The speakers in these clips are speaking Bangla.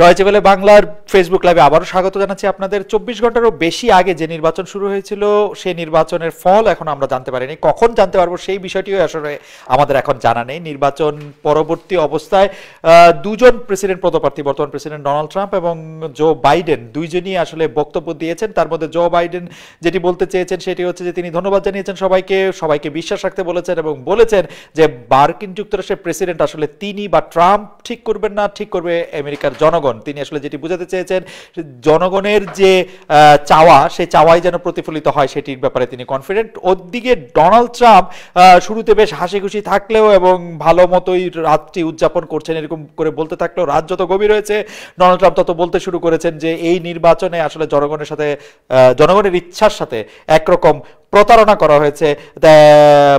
ডয়চে ওয়েলে বাংলার ফেসবুক লাইভে আবারও স্বাগত জানাচ্ছি আপনাদের। 24 ঘন্টারও বেশি আগে যে নির্বাচন শুরু হয়েছিল সেই নির্বাচনের ফল এখন আমরা জানতে পারিনি, কখন জানতে পারবো সেই বিষয়টিও আসলে আমাদের এখন জানা নেই। নির্বাচন পরবর্তী অবস্থায় দুজন প্রেসিডেন্ট পদপ্রার্থী, বর্তমান প্রেসিডেন্ট ডোনাল্ড ট্রাম্প এবং জো বাইডেন, দুইজনই আসলে বক্তব্য দিয়েছেন। তার মধ্যে জো বাইডেন যেটি বলতে চেয়েছেন সেটি হচ্ছে যে তিনি ধন্যবাদ জানিয়েছেন সবাইকে বিশ্বাস রাখতে বলেছেন এবং বলেছেন যে মার্কিন যুক্তরাষ্ট্রের প্রেসিডেন্ট আসলে তিনি বা ট্রাম্প ঠিক করবেন না, ঠিক করবে আমেরিকার জনগণ। তিনি আসলে যেটি বোঝাতে চেয়েছেন জনগণের যে চাওয়া, সেই চাওয়াই যেন প্রতিফলিত হয়, সেটির ব্যাপারে তিনি কনফিডেন্ট। ওদিকে ডোনাল্ড ট্রাম্প শুরুতে বেশ হাসি খুশি থাকলেও এবং ভালো মতোই রাতটি উদযাপন করছেন এরকম করে বলতে থাকলেও রাত যত গভীর হয়েছে ডোনাল্ড ট্রাম্প তত বলতে শুরু করেছেন যে এই নির্বাচনে আসলে জনগণের ইচ্ছার সাথে একরকম প্রতারণা করা হয়েছে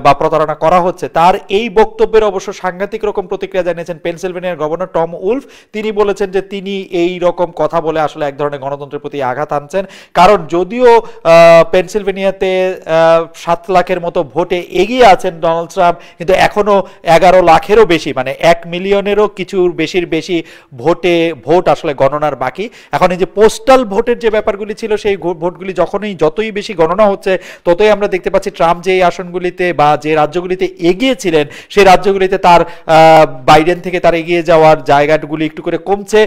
বা প্রতারণা করা হচ্ছে। তার এই বক্তব্যের অবশ্য সাংঘাতিক রকম প্রতিক্রিয়া জানিয়েছেন পেন্সিলভেনিয়ার গভর্নর টম উলফ। তিনি বলেছেন যে তিনি এই রকম কথা বলে আসলে এক ধরনের গণতন্ত্রের প্রতি আঘাত আনছেন, কারণ যদিও পেনসিলভেনিয়াতে 7 লাখের মতো ভোটে এগিয়ে আছেন ডোনাল্ড ট্রাম্প, কিন্তু এখনো 11 লাখেরও বেশি, মানে 1 মিলিয়নেরও কিছুর বেশি ভোট আসলে গণনার বাকি। এখন এই যে পোস্টাল ভোটের যে ব্যাপারগুলি ছিল সেই ভোটগুলি যতই বেশি গণনা হচ্ছে ততই আমরা দেখতে পাচ্ছি ট্রাম্প যে আসনগুলিতে বা যে রাজ্যগুলিতে এগিয়েছিলেন সেই রাজ্যগুলিতে তার বাইডেন থেকে তার এগিয়ে যাওয়ার জায়গাগুলি একটু করে কমছে।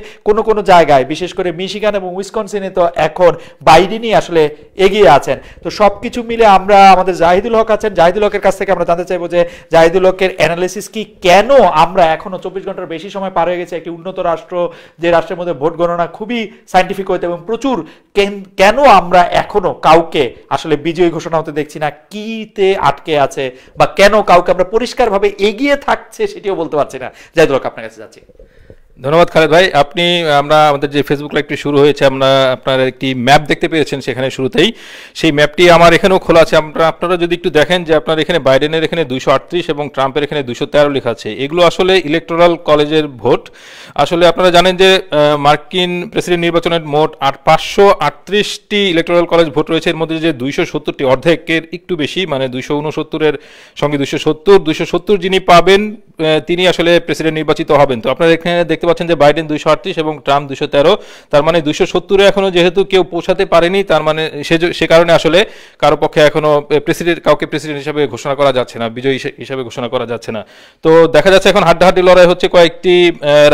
কোনো জায়গায় বিশেষ করে মিশিগান এবং উইস্কনসিনে তো এখন বাইডেনই আসলে এগিয়ে আছেন। তো সবকিছু মিলে আমরা আমাদের জাহিদুল হক আছেন, জাহিদুল হকের কাছ থেকে আমরা জানতে চাইবো যে জাহিদুল হকের অ্যানালিসিস কি, কেন আমরা এখনো 24 ঘন্টার বেশি সময় পার হয়ে গেছে একটি উন্নত রাষ্ট্র, যে রাষ্ট্রের মধ্যে ভোট গণনা খুবই সাইন্টিফিক হইতে এবং প্রচুর, কেন আমরা এখনো কাউকে আসলে বিজয়ী ঘোষণা হতে দেখছি না, কিতে আটকে আছে বা কেন কাউকে আমরা পরিষ্কারভাবে এগিয়ে থাকছে সেটিও বলতে পারছি না? জাহিদুল হক আপনার কাছে যাচ্ছি। ধন্যবাদ খালেদ ভাই। আমাদের যে ফেসবুক লাইভটি শুরু হয়েছে আমরা আপনার একটি ম্যাপ দেখতে পেয়েছেন সেখানে শুরুতেই, সেই ম্যাপটি আমার এখানেও খোলা আছে। আপনারা যদি একটু দেখেন যে আপনার এখানে বাইডেনের এখানে 238 এবং ট্রাম্পের এখানে 213 লেখা আছে। এগুলো আসলে ইলেকট্রাল কলেজের ভোট। আসলে আপনারা জানেন যে মার্কিন প্রেসিডেন্ট নির্বাচনের মোট 538টি ইলেকট্রাল কলেজ ভোট রয়েছে। এর মধ্যে যে 270টি, অর্ধেকের একটু বেশি, মানে 269-এর সঙ্গে 270 যিনি পাবেন তিনি আসলে প্রেসিডেন্ট নির্বাচিত হবেন। তো আপনারা এখানে দেখতে পাচ্ছেন যে বাইডেন 238 এবং ট্রাম্প 213, তার মানে 270-এ এখনো যেহেতু কেউ পৌঁছাতে পারেনি, তার মানে সে কারণে আসলে কারো পক্ষে এখনো কাউকে প্রেসিডেন্ট হিসাবে ঘোষণা করা যাচ্ছে না, বিজয়ী হিসাবে ঘোষণা করা যাচ্ছে না। তো দেখা যাচ্ছে এখন হাড্ডাহাড্ডি লড়াই হচ্ছে কয়েকটি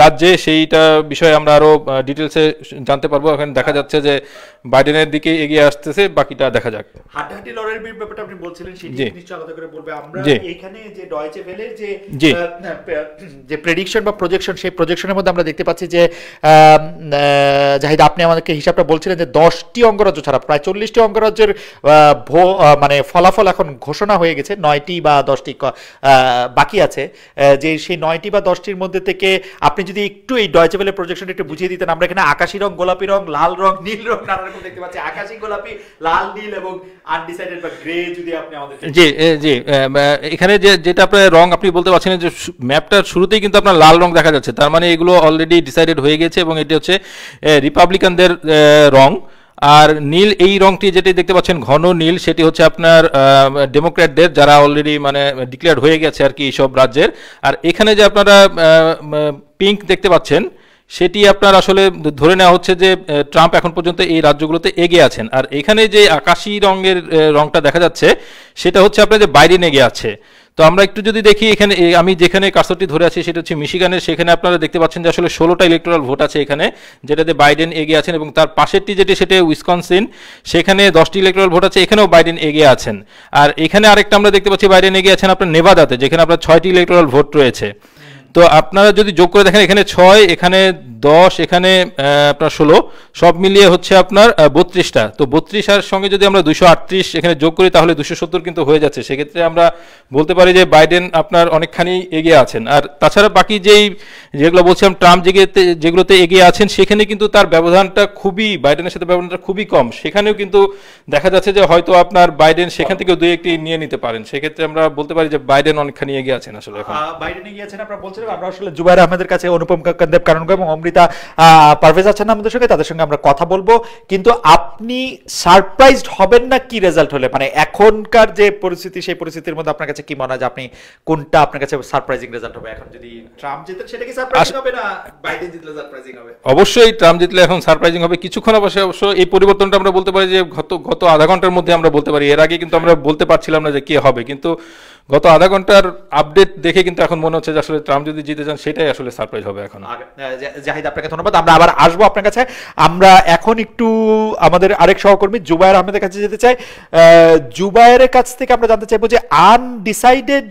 রাজ্যে, সেইটা বিষয়ে আমরা আরো ডিটেলসে জানতে পারবো। এখন দেখা যাচ্ছে যে বাইডেনের দিকে এগিয়ে আসতেছে, বাকিটা দেখা যাক। হাড্ডাহাড্ডি লড়াইয়ের ব্যাপারটা আপনি বলছিলেন, সেটি নিশ্চয়ই আলাদা করে বলবে আমরা। এখানে যে ডয়চে ভেলে যে প্রেডিকশন বা প্রজেকশন, সেই প্রজেকশনের মধ্যে আমরা দেখতে পাচ্ছি যে জাহিদ আপনি আমাদেরকে হিসাবটা বলছিলেন যে 10টি অঙ্গরাজ্য ছাড়া প্রায় 40টি অঙ্গরাজ্যের মানে ফলাফল এখন ঘোষণা হয়ে গেছে, 9টি বা 10টি বাকি আছে। যে সেই 9টি বা 10টির মধ্যে থেকে আপনি যদি একটু এই ডয়চে ভেলে প্রজেকশনটা একটু বুঝিয়ে দিতেন। আমরা এখানে আকাশি রং, গোলাপি রং, লাল রং, নীল রং নানা রকম দেখতে পাচ্ছি। আকাশি, গোলাপি, লাল, নীল এবং আনডিসাইডেড বা গ্রে, যদি আপনি আমাদের জি এখানে যেটা আপনার রং আপনি বলতে পারছেন যে ম্যাপটার শুরুতেই কিন্তু আপনার লাল রং দেখা যাচ্ছে, তার মানে এগুলো অলরেডি ডিসাইডেড হয়ে গেছে এবং এটি হচ্ছে রিপাবলিকানদের রং। আর নীল, এই রংটি যেটি দেখতে পাচ্ছেন ঘন নীল, সেটি হচ্ছে আপনার ডেমোক্র্যাটদের, যারা অলরেডি মানে ডিক্লেয়ার হয়ে গেছে আর কি এইসব রাজ্যের। আর এখানে যে আপনারা পিঙ্ক দেখতে পাচ্ছেন সেটি আপনার আসলে ধরে নেওয়া হচ্ছে যে ট্রাম্প এখন পর্যন্ত এই রাজ্যগুলোতে এগিয়ে আছেন। আর এখানে যে আকাশি রঙের রংটা দেখা যাচ্ছে সেটা হচ্ছে আপনার যে বাইডেন এগিয়ে আছে। তো আমরা একটু যদি দেখি এখানে, আমি যেখানে কার্সারটি ধরে আছি সেটা হচ্ছে মিশিগানের, সেখানে আপনারা দেখতে পাচ্ছেন যে আসলে 16টা ইলেকট্রাল ভোট আছে এখানে, যেটাতে বাইডেন এগিয়ে আছেন। এবং তার পাশেরটি সেটা উইসকনসিন, সেখানে 10টি ইলেকট্রাল ভোট আছে, এখানেও বাইডেন এগিয়ে আছেন। আর এখানে আরেকটা আমরা দেখতে পাচ্ছি বাইডেন এগিয়ে আছেন আপনার নেভাদাতে, যেখানে আপনার 6টি ইলেকট্রাল ভোট রয়েছে। তো আপনারা যদি যোগ করে দেখেন এখানে 6, এখানে 10, এখানে আপনার 16, সব মিলিয়ে হচ্ছে আপনার 32টা। তো 32-এর সঙ্গে যদি আমরা 238 এখানে যোগ করি তাহলে 270 কিন্তু হয়ে যাচ্ছে। সেক্ষেত্রে আমরা বলতে পারি যে বাইডেন আপনার অনেকখানি এগিয়ে আছেন। আর তাছাড়া বাকি যেগুলো বলছিলাম ট্রাম্প যেগুলোতে এগিয়ে আছেন সেখানে কিন্তু তার ব্যবধানটা খুবই, বাইডেনের সাথে ব্যবধানটা খুবই কম। সেখানেও কিন্তু দেখা যাচ্ছে যে হয়তো আপনার বাইডেন সেখান থেকেও 2-1টি নিয়ে নিতে পারেন। সেক্ষেত্রে আমরা বলতে পারি যে বাইডেন অনেকখানি এগিয়ে আছেন আসলে, এখন বাইডেন এগিয়ে আছেন। আপনারা বলছিলেন আমরা আসলে জুবায়ের আহমেদের কাছে অনুপম কান্দেব কারণগো এবং অমৃতা পারভেজ আছেন আমাদের সঙ্গে, তাদের সঙ্গে আমরা কথা বলবো। কিন্তু আপনি সারপ্রাইজড হবেন না কি রেজাল্ট হলে, মানে এখনকার যে পরিস্থিতি সেই পরিস্থিতির মধ্যে আপনার কাছে কি মনে হয় আপনি কোনটা আপনার কাছে সারপ্রাইজিং রেজাল্ট হবে? এখন যদি ট্রাম্প জিতেন সেটা কি সারপ্রাইজিং হবে না বাইডেন জিতলে সারপ্রাইজিং হবে? অবশ্যই ট্রাম্প জিতলে এখন সারপ্রাইজিং হবে। কিছুক্ষণ অবশ্যই অবশ্যই এই পরিবর্তনটা আমরা বলতে পারি যে গত আধা ঘন্টার মধ্যে আমরা বলতে পারি, এর আগে কিন্তু আমরা বলতে পারছিলাম না যে কি হবে, কিন্তু গত আধা ঘন্টার আপডেট দেখে কিন্তু এখন মনে হচ্ছে যে আসলে ট্রাম্প যদি জিতে যান সেটাই আসলে সারপ্রাইজ হবে। এখন জাহিদ আপনাকে ধন্যবাদ, আমরা আবার আসবো আপনার কাছে। আমরা এখন একটু আমাদের আরেক সহকর্মী জুবায়ের আহমেদের কাছে যেতে চাই। জুবায়েরের কাছ থেকে আমরা জানতে চাইবো যে আনডিসাইডেড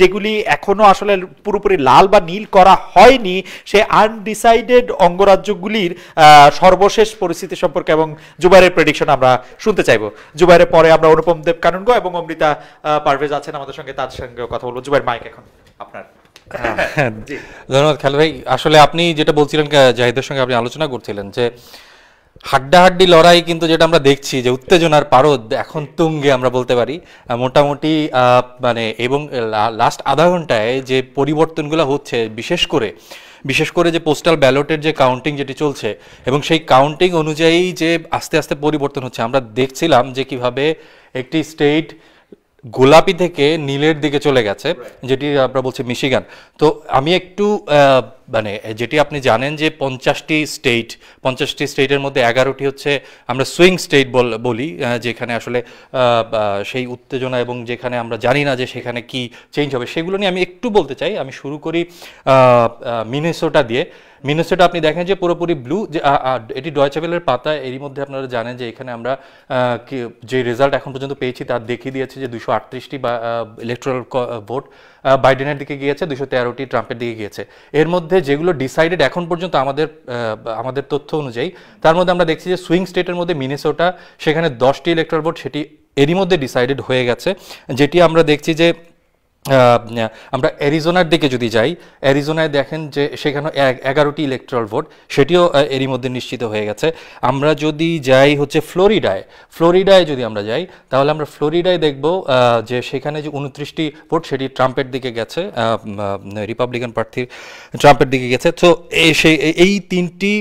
যেগুলি এখনো আসলে পুরোপুরি লাল বা নীল করা হয়নি সেই আনডিসাইডেড অঙ্গরাজ্যগুলির সর্বশেষ পরিস্থিতি সম্পর্কে এবং জুবায়েরের প্রেডিকশন আমরা শুনতে চাইবো। জুবায়েরের পরে আমরা অনুপম দেব কানুনগো এবং অমৃতা পারভেজ আছেন আমাদের সঙ্গে, তার সঙ্গে কথা বলবো। জুবায়ের মাইক এখন আপনার। ধন্যবাদ খালেদ ভাই। আসলে আপনি যেটা বলছিলেন জাহিদের সঙ্গে আপনি আলোচনা করছিলেন যে হাড্ডাহাড্ডি লড়াই কিন্তু যেটা আমরা দেখছি যে উত্তেজনার পারদ এখন তুঙ্গে আমরা বলতে পারি মোটামুটি, মানে এবং লাস্ট আধা ঘন্টায় যে পরিবর্তনগুলো হচ্ছে বিশেষ করে যে পোস্টাল ব্যালটের যে কাউন্টিং যেটি চলছে এবং সেই কাউন্টিং অনুযায়ী যে আস্তে আস্তে পরিবর্তন হচ্ছে, আমরা দেখছিলাম যে কিভাবে একটি স্টেট গোলাপি থেকে নীলের দিকে চলে গেছে যেটি আমরা বলছি মিশিগান। তো আমি একটু মানে যেটি আপনি জানেন যে 50টি স্টেটের মধ্যে 11টি হচ্ছে আমরা সুইং স্টেট বলি, যেখানে আসলে সেই উত্তেজনা এবং যেখানে আমরা জানি না যে সেখানে কি চেঞ্জ হবে সেগুলো নিয়ে আমি একটু বলতে চাই। আমি শুরু করি মিনেসোটা দিয়ে। মিনেসোটা আপনি দেখেন যে পুরোপুরি ব্লু, এটি ডয়চে ওয়েলের পাতা। এরই মধ্যে আপনারা জানেন যে এখানে আমরা যে রেজাল্ট এখন পর্যন্ত পেয়েছি তার দেখিয়ে দিয়েছে যে 238টি বা ইলেকট্রাল ভোট বাইডেনের দিকে গিয়েছে, 213টি ট্রাম্পের দিকে গিয়েছে। এর মধ্যে যেগুলো ডিসাইডেড এখন পর্যন্ত আমাদের তথ্য অনুযায়ী, তার মধ্যে আমরা দেখছি যে সুইং স্টেটের মধ্যে মিনেসোটা, সেখানে 10টি ইলেকট্রাল ভোট সেটি এরই মধ্যে ডিসাইডেড হয়ে গেছে। যেটি আমরা দেখছি যে আমরা এরিজোনার দিকে যদি যাই, এরিজোনায় দেখেন যে সেখানে 11টি ইলেকট্রাল ভোট সেটিও এরই মধ্যে নিশ্চিত হয়ে গেছে। আমরা যদি যাই হচ্ছে ফ্লোরিডায় যদি আমরা যাই, তাহলে আমরা ফ্লোরিডায় দেখব যে সেখানে যে 29টি ভোট সেটি ট্রাম্পের দিকে গেছে, রিপাবলিকান প্রার্থীর ট্রাম্পের দিকে গেছে। তো এই 3টি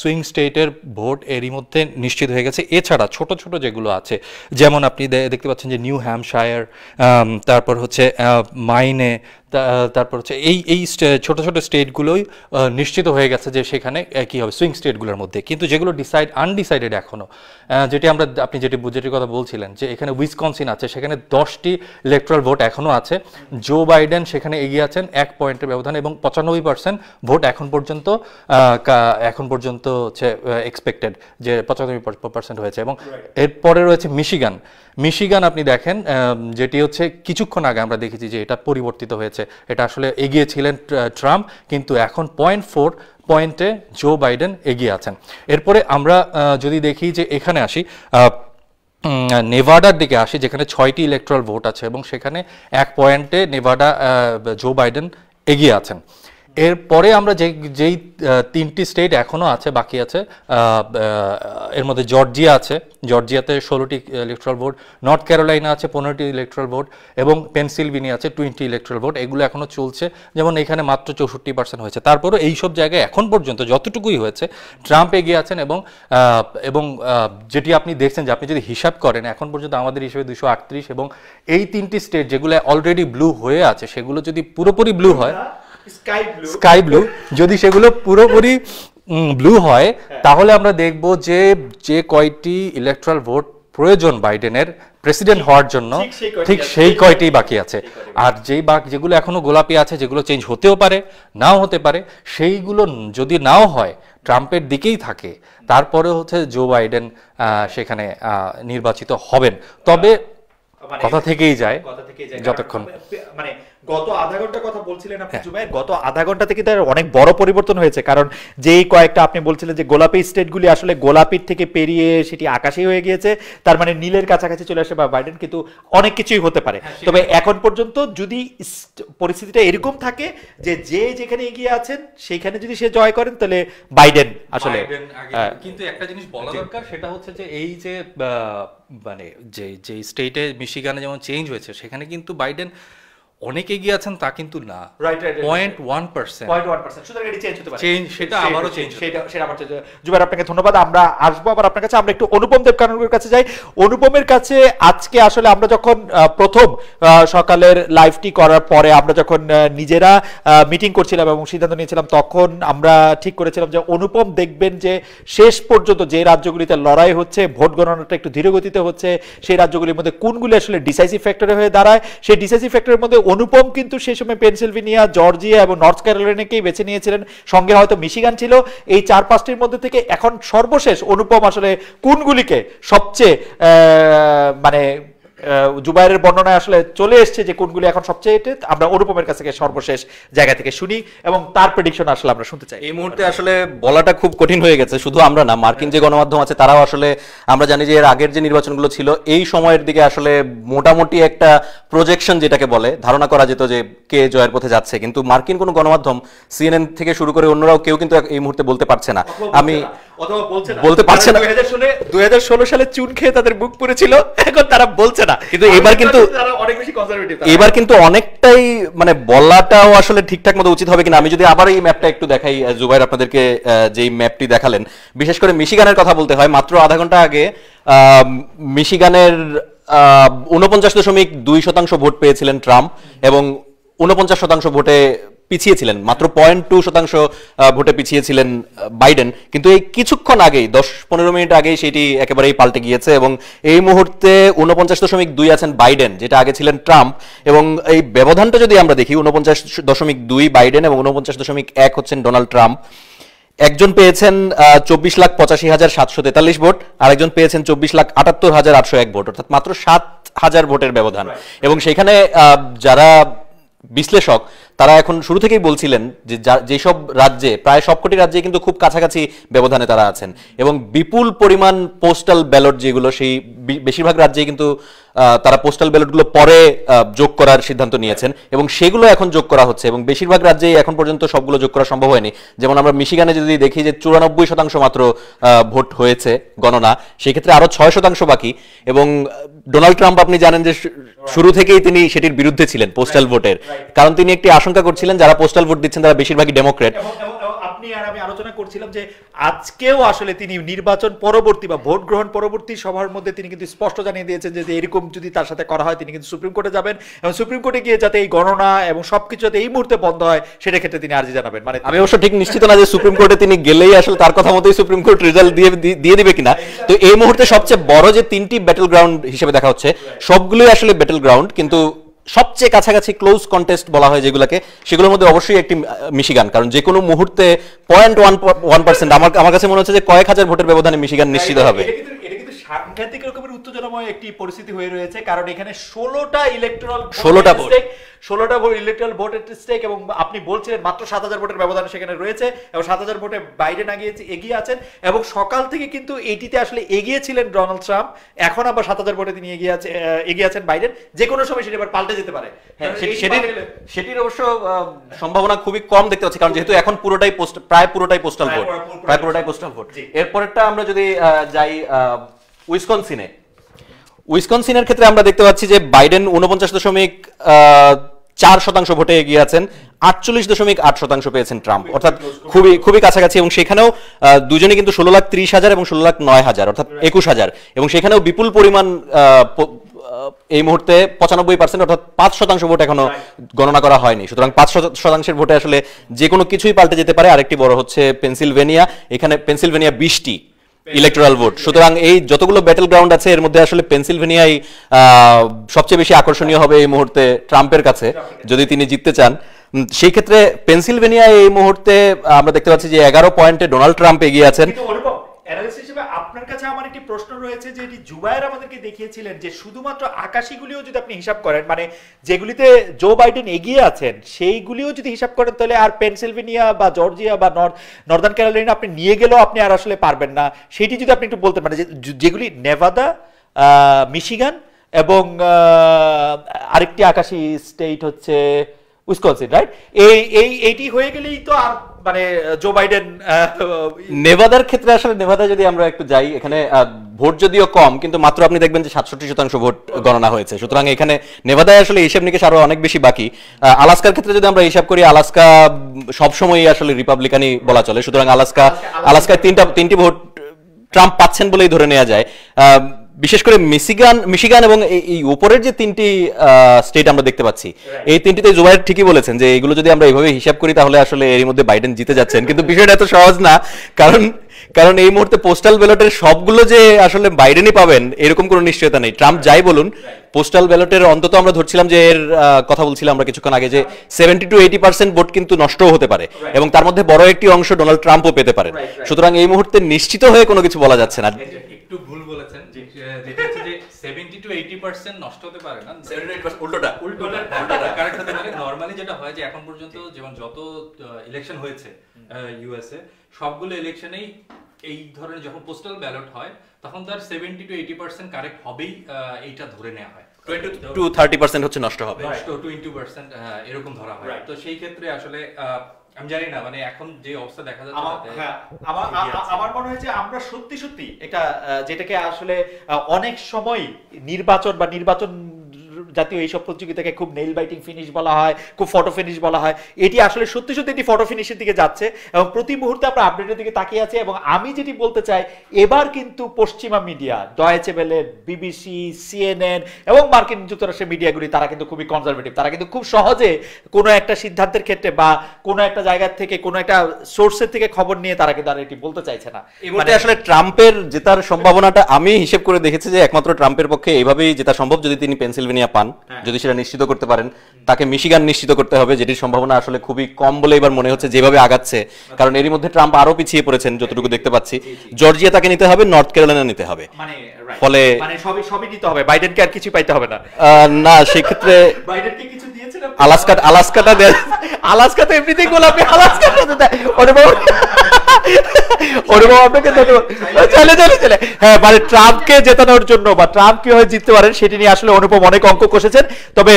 সুইং স্টেটের ভোট এরই মধ্যে নিশ্চিত হয়ে গেছে। এছাড়া ছোট ছোট যেগুলো আছে, যেমন আপনি দেখতে পাচ্ছেন যে নিউ হ্যাম্পশায়ার, তারপর হচ্ছে মাইনে, তারপর হচ্ছে এই ছোট ছোট স্টেটগুলোই নিশ্চিত হয়ে গেছে যে সেখানে কী হবে সুইং স্টেটগুলোর মধ্যে। কিন্তু যেগুলো আনডিসাইডেড এখনও, যেটি আমরা আপনি যেটির কথা বলছিলেন যে এখানে উইসকনসিন আছে, সেখানে 10টি ইলেকট্রাল ভোট এখনও আছে। জো বাইডেন সেখানে এগিয়ে আছেন 1 পয়েন্টের ব্যবধান এবং 95% ভোট এখন পর্যন্ত হচ্ছে এক্সপেক্টেড যে 95% হয়েছে। এবং এরপরে রয়েছে মিশিগান আপনি দেখেন যেটি হচ্ছে কিছুক্ষণ আগে আমরা দেখেছি যে এটা পরিবর্তিত হয়েছে। এটা আসলে এগিয়েছিলেন ট্রাম্প, কিন্তু এখন 0.4 পয়েন্টে জো বাইডেন এগিয়ে আছেন। এরপরে আমরা যদি দেখি যে এখানে আসি নেভাডার দিকে আসি, যেখানে 6টি ইলেকট্রাল ভোট আছে এবং সেখানে 1 পয়েন্টে নেভাডা জো বাইডেন এগিয়ে আছেন। এরপরে আমরা যেই 3টি স্টেট এখনও আছে বাকি আছে, এর মধ্যে জর্জিয়া আছে, জর্জিয়াতে 16টি ইলেকট্রাল ভোট, নর্থ ক্যারোলাইনা আছে 15টি ইলেকট্রাল ভোট এবং পেন্সিলভেনিয়া আছে 20 ইলেকট্রাল ভোট। এগুলো এখনও চলছে, যেমন এখানে মাত্র 64% হয়েছে। তারপরও এইসব জায়গায় এখন পর্যন্ত যতটুকুই হয়েছে ট্রাম্প এগিয়ে আছেন। এবং যেটি আপনি দেখছেন যে আপনি যদি হিসাব করেন এখন পর্যন্ত আমাদের হিসেবে 238 এবং এই 3টি স্টেট যেগুলো অলরেডি ব্লু হয়ে আছে সেগুলো যদি পুরোপুরি ব্লু হয়, স্কাই ব্লু যদি সেগুলো পুরোপুরি ব্লু হয়, তাহলে আমরা দেখব যে যে কয়টি ইলেকট্রাল ভোট প্রয়োজন বাইডেনের প্রেসিডেন্ট হওয়ার জন্য ঠিক সেই কয়টি বাকি আছে। আর যেগুলো এখনো গোলাপি আছে, যেগুলো চেঞ্জ হতেও পারে নাও হতে পারে, সেইগুলো যদি নাও হয় ট্রাম্পের দিকেই থাকে, তারপরে হচ্ছে জো বাইডেন সেখানে নির্বাচিত হবেন। তবে কথা থেকেই যায় যতক্ষণ, মানে গত আধা ঘন্টা কথা বলছিলেন আপনি জুবায়ের, গত আধা ঘন্টা থেকে তার অনেক বড় পরিবর্তন হয়েছে। কারণ যেই কয়েকটা আপনি বলছিলেন যে গোলাপি স্টেটগুলি আসলে গোলাপির থেকে পেরিয়ে সেটি আকাশী হয়ে গিয়েছে, তার মানে নীলের কাছাকাছি চলে আসে বা বাইডেন, কিন্তু অনেক কিছুই হতে পারে। তবে এখন পর্যন্ত যদি পরিস্থিতিটা এরকম থাকে যে যেখানে এগিয়ে আছেন সেইখানে যদি সে জয় করেন তাহলে বাইডেন আসলে। কিন্তু একটা জিনিস বলা দরকার, সেটা হচ্ছে যে এই যে মানে যে স্টেটে মিশিগানে যেমন চেঞ্জ হয়েছে সেখানে কিন্তু বাইডেন ঠিক করেছিলাম যে অনুপম দেখবেন যে শেষ পর্যন্ত যে রাজ্যগুলিতে লড়াই হচ্ছে ভোট গণনাটা একটু ধীর গতিতে হচ্ছে সেই রাজ্যগুলির মধ্যে কোনগুলি আসলে ডিসাইসিভ ফ্যাক্টর হয়ে দাঁড়ায় সেই ডিসাইসিভ ফ্যাক্টরের মধ্যে অনুপম কিন্তু সেই সময় পেন্সিলভেনিয়া জর্জিয়া এবং নর্থ ক্যারোলিনাকেই বেছে নিয়েছিলেন সঙ্গে হয়তো মিশিগান ছিল এই চার পাঁচটির মধ্যে থেকে এখন সর্বশেষ অনুপম আসলে কোনগুলিকে সবচেয়ে মানে জুবাইরের বর্ণনায় আসলে চলে আসছে যে কোনগুলি এখন সবচেয়ে আমরা অনুপমের কাছ থেকে সর্বশেষ জায়গা থেকে শুনি এবং তার প্রেডিকশন আসলে আমরা শুনতে চাই এই মুহূর্তে আসলে বলাটা খুব কঠিন হয়ে গেছে শুধু আমরা না মার্কিন যে গণমাধ্যম আছে তারাও আসলে আমরা জানি যে এর আগের যে নির্বাচনগুলো ছিল এই সময়ের দিকে আসলে মোটামুটি একটা প্রজেকশন যেটাকে বলে ধারণা করা যেত যে কে জয়ের পথে যাচ্ছে কিন্তু মার্কিন কোনো গণমাধ্যম সিএনএন থেকে শুরু করে অন্যরাও কেউ কিন্তু এই মুহূর্তে বলতে পারছে না আমি বলতে পারছে না 2016 সালে চুন খেয়ে তাদের বুক পড়েছিল এখন তারা বলছে না কিন্তু এবার কিন্তু অনেকটাই মানে বলাটাও আসলে ঠিকঠাক মতো উচিত হবে কিনা আমি যদি আবার এই ম্যাপটা একটু দেখাই জুবাইর আপনাদেরকে যেই ম্যাপটি দেখালেন বিশেষ করে মিশিগানের কথা বলতে হয় মাত্র আধা ঘন্টা আগে মিশিগানের 49.2% ভোট পেয়েছিলেন ট্রাম্প এবং 49% ভোটে পিছিয়েছিলেন মাত্র 0.2% ভোটে পিছিয়েছিলেন বাইডেন কিন্তু এই কিছুক্ষণ আগেই 10-15 মিনিট আগেই সেটি একেবারেই পাল্টে গিয়েছে এবং এই মুহূর্তে 49.2 আছেন বাইডেন যেটা আগে ছিলেন ট্রাম্প এবং এই ব্যবধানটা যদি আমরা দেখি 49.2 বাইডেন এবং 49.1 হচ্ছেন ডোনাল্ড ট্রাম্প একজন পেয়েছেন 24,85,743 ভোট আরেকজন পেয়েছেন 24,78,801 ভোট অর্থাৎ মাত্র 7,000 ভোটের ব্যবধান এবং সেখানে যারা বিশ্লেষক তারা এখন শুরু থেকেই বলছিলেন যে যেসব রাজ্যে প্রায় সবকটি রাজ্যে কিন্তু খুব কাছাকাছি ব্যবধানে তারা আছেন এবং বিপুল পরিমাণ পোস্টাল ব্যালট যেগুলো সেই বেশিরভাগ রাজ্যে কিন্তু তারা পোস্টাল ব্যালটগুলো পরে যোগ করার সিদ্ধান্ত নিয়েছেন এবং সেগুলো এখন যোগ করা হচ্ছে এবং বেশিরভাগ রাজ্যেই এখন পর্যন্ত সবগুলো যোগ করা সম্ভব হয়নি যেমন আমরা মিশিগানে যদি দেখি যে 94% মাত্র ভোট হয়েছে গণনা সেই ক্ষেত্রে আরও 6% বাকি এবং ডোনাল্ড ট্রাম্প আপনি জানেন যে শুরু থেকেই তিনি সেটির বিরুদ্ধে ছিলেন পোস্টাল ভোটের কারণ তিনি একটি আশঙ্কা করছিলেন যারা পোস্টাল ভোট দিচ্ছেন তারা বেশিরভাগই ডেমোক্র্যাট আমি আলোচনা করছিলাম যে আজকেও আসলে তিনি নির্বাচন পরবর্তী বা ভোট গ্রহণ পরবর্তী সভার মধ্যে তিনি কিন্তু স্পষ্ট জানিয়ে দিয়েছেন যে এরকম যদি তার সাথে করা হয় তিনি কিন্তু সুপ্রিম কোর্টে যাবেন এবং সুপ্রিম কোর্টে গিয়ে যাতে এই গণনা এবং সবকিছু যাতে এই মুহূর্তে বন্ধ হয় সেটা ক্ষেত্রে তিনি আর্জি জানাবেন মানে আমি অবশ্য ঠিক নিশ্চিত না যে সুপ্রিম কোর্টে তিনি গেলেই আসলে তার কথা মতোই সুপ্রিম কোর্ট রেজাল্ট দিয়ে দিবে কিনা তো এই মুহূর্তে সবচেয়ে বড় যে 3টি ব্যাটল গ্রাউন্ড হিসেবে দেখা হচ্ছে সবগুলোই আসলে ব্যাটল গ্রাউন্ড কিন্তু সবচেয়ে কাছাকাছি ক্লোজ কন্টেস্ট বলা হয় যেগুলোকে সেগুলোর মধ্যে অবশ্যই একটি মিশিগান কারণ যে কোনো মুহূর্তে 0.11% আমার কাছে মনে হচ্ছে যে কয়েক হাজার ভোটের ব্যবধানে মিশিগান নিশ্চিত হবে সাংঘাতিক রকমের উত্তেজনাময় একটি পরিস্থিতি হয়ে রয়েছে কারণ এখানে 16টা ইলেকট্রাল ভোট এট স্টেক এবং আপনি বলছিলেন মাত্র 7,000 ভোটের ব্যবধান সেখানে রয়েছে এবং 7,000 ভোটে বাইডেন এগিয়ে আছেন এবং সকাল থেকে কিন্তু এইটিতে আসলে এগিয়ে ছিলেন ডোনাল্ড ট্রাম্প এখন আবার 7,000 ভোটে তিনি এগিয়ে আছেন বাইডেন যে কোনো সময় সেটি আবার পাল্টে যেতে পারে সেটির অবশ্য সম্ভাবনা খুবই কম দেখতে পাচ্ছি কারণ যেহেতু এখন প্রায় পুরোটাই পোস্টাল ভোট এরপরেরটা আমরা যদি যাই উইসকনসিনের ক্ষেত্রে আমরা দেখতে পাচ্ছি যে বাইডেন 49.4% ভোটে এগিয়ে আছেন 48.8% পেয়েছেন ট্রাম্প অর্থাৎ খুবই খুবই কাছাকাছি এবং সেখানেও দুজনে কিন্তু 16,30,000 এবং 16,09,000 অর্থাৎ 21,000 এবং সেখানেও বিপুল পরিমাণ এই মুহূর্তে 95% অর্থাৎ 5% ভোট এখনো গণনা করা হয়নি সুতরাং 5% ভোটে আসলে যে কোনো কিছুই পাল্টে যেতে পারে আরেকটি বড় হচ্ছে পেনসিলভেনিয়া এখানে পেনসিলভেনিয়া 20টি ইলেকট্রাল ভোট সুতরাং এই যতগুলো ব্যাটল গ্রাউন্ড আছে এর মধ্যে আসলে পেনসিলভেনিয়াই সবচেয়ে বেশি আকর্ষণীয় হবে এই মুহূর্তে ট্রাম্পের কাছে যদি তিনি জিততে চান সেই ক্ষেত্রে পেনসিলভেনিয়ায় এই মুহূর্তে আমরা দেখতে পাচ্ছি যে 11 পয়েন্টে ডোনাল্ড ট্রাম্প এগিয়ে আছেন আপনার কাছে আমার একটি প্রশ্ন রয়েছে যে এটি জুবায়ের আমাদেরকে দেখিয়েছিলেন যে শুধুমাত্র আকাশিগুলিও যদি আপনি হিসাব করেন মানে যেগুলিতে জো বাইডেন এগিয়ে আছেন সেইগুলিও যদি হিসাব করেন তাহলে আর পেনসিলভেনিয়া বা জর্জিয়া বা নর্দার্ন ক্যারোলিনা আপনি নিয়ে গেলেও আপনি আর আসলে পারবেন না সেটি যদি আপনি একটু বলতে পারেন যেগুলি নেভাডা মিশিগান এবং আরেকটি আকাশি স্টেট হচ্ছে विस्कॉन्सिन राइट এইটি হয়ে গেলেই তো আর মানে জো বাইডেন নেভাদার ক্ষেত্রে আসলে নেভাদা যদি আমরা একটু যাই এখানে ভোট যদিও কম কিন্তু মাত্র আপনি দেখবেন যে ৬৭% ভোট গণনা হয়েছে সুতরাং এখানে নেভাদায় আসলে হিসাব নিকেশ আরো অনেক বেশি বাকি আলাস্কার ক্ষেত্রে যদি আমরা হিসাব করি আলাস্কা সব সময়ই আসলে রিপাবলিকানই বলা চলে সুতরাং আলাস্কা আলাস্কায় তিনটি ভোট ট্রাম্প পাচ্ছেন বলেই ধরে নেওয়া যায় বিশেষ করে মিশিগান এবং এই উপরের যে তিনটি স্টেট আমরা দেখতে পাচ্ছি এই তিনটিতে জোবাইড ঠিকই বলেছেন যে এগুলো যদি আমরা এইভাবে হিসাব করি তাহলে আসলে এর মধ্যে বাইডেন জিতে যাচ্ছেন কিন্তু বিষয়টা এত সহজ না কারণ এই মুহূর্তে পোস্টাল ব্যালটের সবগুলো যে আসলে বাইডেনই পাবেন এরকম কোনো নিশ্চয়তা নেই ট্রাম্প যাই বলুন পোস্টাল ব্যালটের অন্তত আমরা ধরছিলাম যে এর কথা বলছিলাম আমরা কিছুক্ষণ আগে যে 70-80% ভোট কিন্তু নষ্টও হতে পারে এবং তার মধ্যে বড় একটি অংশ ডোনাল্ড ট্রাম্পও পেতে পারেন সুতরাং এই মুহূর্তে নিশ্চিত হয়ে কোনো কিছু বলা যাচ্ছে না একটু ভুল বলেছেন যেটা হচ্ছে যে 70-80% নষ্ট হতে পারে না 78% উল্টোটা কারেক্ট হতে পারে নরমালি যেটা হয় যে এখন পর্যন্ত যেমন যত ইলেকশন হয়েছে ইউএসএ সবগুলো ইলেকশনেই এই ধরনের যখন পোস্টাল ব্যালট হয় তখন তার 70-80% কারেক্ট হবেই এইটা ধরে নেওয়া হয় 20-30% হচ্ছে নষ্ট হবে নষ্ট 20% এরকম ধরা হয় তো সেই ক্ষেত্রে আসলে আমি জানি না মানে এখন যে অবস্থা দেখা যাচ্ছে আমার মনে হয় যে আমরা সত্যি এটা যেটাকে আসলে অনেক সময় নির্বাচন বা নির্বাচন জাতীয় এইসব প্রতিযোগিতাকে খুব নেইল বাইটিং ফিনিশ বলা হয় খুব ফটো ফিনিশ বলা হয় এটি আসলে সত্যি ফটো ফিনিশের দিকে যাচ্ছে এবং প্রতি মুহূর্তে আমরা আপডেটের দিকে তাকিয়ে আছি এবং আমি যেটি বলতে চাই এবার কিন্তু পশ্চিমা media Deutsche Welle BBC CNN এবং মার্কিন যুক্তরাষ্ট্রের মিডিয়াগুলি তারা কিন্তু খুবই কনজারভেটিভ তারা কিন্তু খুব সহজে কোনো একটা সিদ্ধান্তের ক্ষেত্রে বা কোনো একটা জায়গা থেকে কোনো একটা সোর্সের থেকে খবর নিয়ে তারা কিন্তু আর এটি বলতে চাইছে না মানে আসলে ট্রাম্পের জেতার সম্ভাবনাটা আমি হিসেব করে দেখেছি যে একমাত্র ট্রাম্পের পক্ষে এইভাবেই জেতা সম্ভব যদি তিনি পেন্সিলভেনিয়া পান যদি সেটা নিশ্চিত করতে পারেন তাকে মিশিগান নিশ্চিত করতে হবে যেটির সম্ভাবনা আসলে খুবই কম বলে এবার মনে হচ্ছে যেভাবে আগাচ্ছে কারণ এরই মধ্যে ট্রাম্প আরো পিছিয়ে পড়েছেন যতটুকু দেখতে পাচ্ছি জর্জিয়া তাকে নিতে হবে নর্থ ক্যারোলিনা নিতে হবে ফলে মানে সবই নিতে হবে বাইডেনকে আর কিছু পাইতে হবে না না সেই ক্ষেত্রে বাইডেনকে কিছু দিয়েছে না আলাস্কাটা এমনিতেই গোলাপি আলাস্কা ট্রাম্পকে জেতানোর জন্য বা ট্রাম্প কিভাবে জিততে পারেন সেটি নিয়ে আসলে অনুপম অনেক অঙ্ক কষেছেন তবে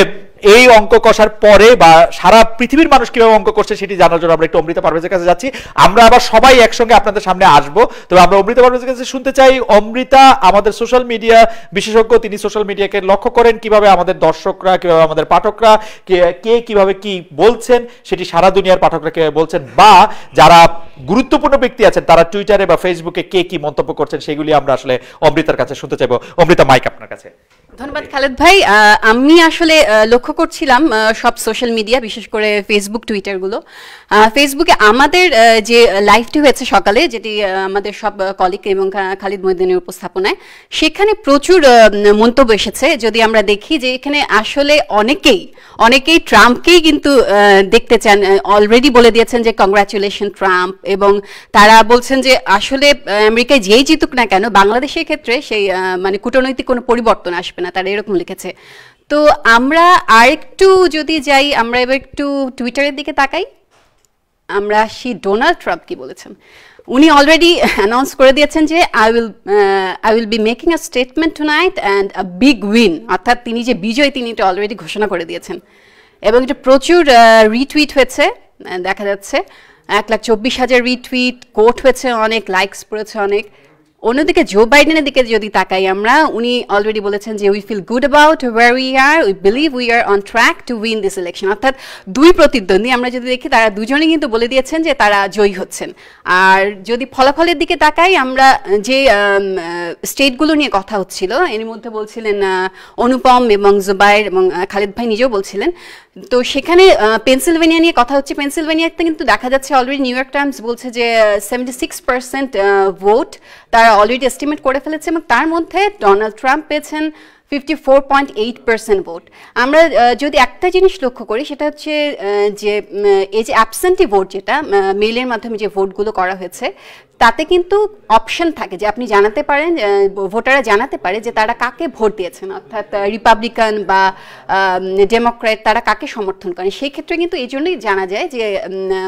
এই অঙ্ক কষার পরে বা সারা পৃথিবীর মানুষ কিভাবে অঙ্ক করছে সেটি জানার জন্য আমরা একটু অমৃতা পারভেজের কাছে যাচ্ছি আমরা আবার সবাই একসঙ্গে আপনাদের সামনে আসবো তবে আমরা অমৃতা পারভেজের কাছে শুনতে চাই অমৃতা আমাদের সোশ্যাল মিডিয়া বিশেষজ্ঞ তিনি সোশ্যাল মিডিয়াকে লক্ষ্য করেন কিভাবে আমাদের দর্শকরা কিভাবে আমাদের পাঠকরা কে কিভাবে কি বলছেন সেটি সারা দুনিয়ার পাঠকরা কিভাবে বলছেন বা যারা গুরুত্বপূর্ণ ব্যক্তি আছেন তারা টুইটারে বা ফেসবুকে কে কি মন্তব্য করছেন সেগুলি আমরা আসলে অমৃতার কাছে শুনতে চাইবো অমৃতা মাইক আপনার কাছে ধন্যবাদ খালেদ ভাই আমি আসলে লক্ষ্য করছিলাম সব সোশ্যাল মিডিয়া বিশেষ করে ফেসবুক টুইটারগুলো ফেসবুকে আমাদের যে লাইভটি হয়েছে সকালে যেটি আমাদের সব কলিগ এবং খালিদ মহিউদ্দিনের উপস্থাপনায় সেখানে প্রচুর মন্তব্য এসেছে যদি আমরা দেখি যে এখানে আসলে অনেকেই ট্রাম্পকেই কিন্তু দেখতে চান অলরেডি বলে দিয়েছেন যে কংগ্রাচুলেশন ট্রাম্প এবং তারা বলছেন যে আসলে আমেরিকায় যেই জিতুক না কেন বাংলাদেশের ক্ষেত্রে সেই মানে কূটনৈতিক কোনো পরিবর্তন আসবে না তারা এরকম লিখেছে তো আমরা আরেকটু যদি যাই আমরা এবার একটু টুইটারের দিকে তাকাই আমরা সেই ডোনাল্ড ট্রাম্প কি বলেছেন উনি অলরেডি অ্যানাউন্স করে দিয়েছেন যে I will be making a statement tonight and a big win অর্থাৎ তিনি যে বিজয় তিনি এটা অলরেডি ঘোষণা করে দিয়েছেন এবং এটা প্রচুর রিটুইট হয়েছে দেখা যাচ্ছে ১,২৪,০০০ রিটুইট কোট হয়েছে অনেক লাইকস পড়েছে অনেক অন্যদিকে জো বাইডেনের দিকে যদি তাকাই আমরা উনি অলরেডি বলেছেন যে we feel good about war we are we believe we are on track to win this election অর্থাৎ দুই প্রতিদ্বন্দ্বী আমরা যদি দেখি তারা দুজনেই কিন্তু বলে দিয়েছেন যে তারা জয়ী হচ্ছেন আর যদি ফলাফলের দিকে তাকাই আমরা যে স্টেটগুলো নিয়ে কথা হচ্ছিল এর মধ্যে বলছিলেন অনুপম এবং জুবাইর এবং খালিদ ভাই নিজেও বলছিলেন তো সেখানে পেনসিলভেনিয়া নিয়ে কথা হচ্ছে পেনসিলভেনিয়াতে কিন্তু দেখা যাচ্ছে অলরেডি নিউইয়র্ক টাইমস বলছে যে 76% ভোট তারা অলরেডি এস্টিমেট করে ফেলেছে এবং তার মধ্যে ডোনাল্ড ট্রাম্প পেয়েছেন 54.8% ভোট আমরা যদি একটা জিনিস লক্ষ্য করি সেটা হচ্ছে যে এই যে অ্যাবসেন্টি ভোট যেটা মেলের মাধ্যমে যে ভোটগুলো করা হয়েছে তাতে কিন্তু অপশন থাকে যে আপনি জানাতে পারেন ভোটাররা জানাতে পারে যে তারা কাকে ভোট দিয়েছেন অর্থাৎ রিপাবলিকান বা ডেমোক্র্যাট তারা কাকে সমর্থন করেন সেই ক্ষেত্রে কিন্তু এই জন্যই জানা যায় যে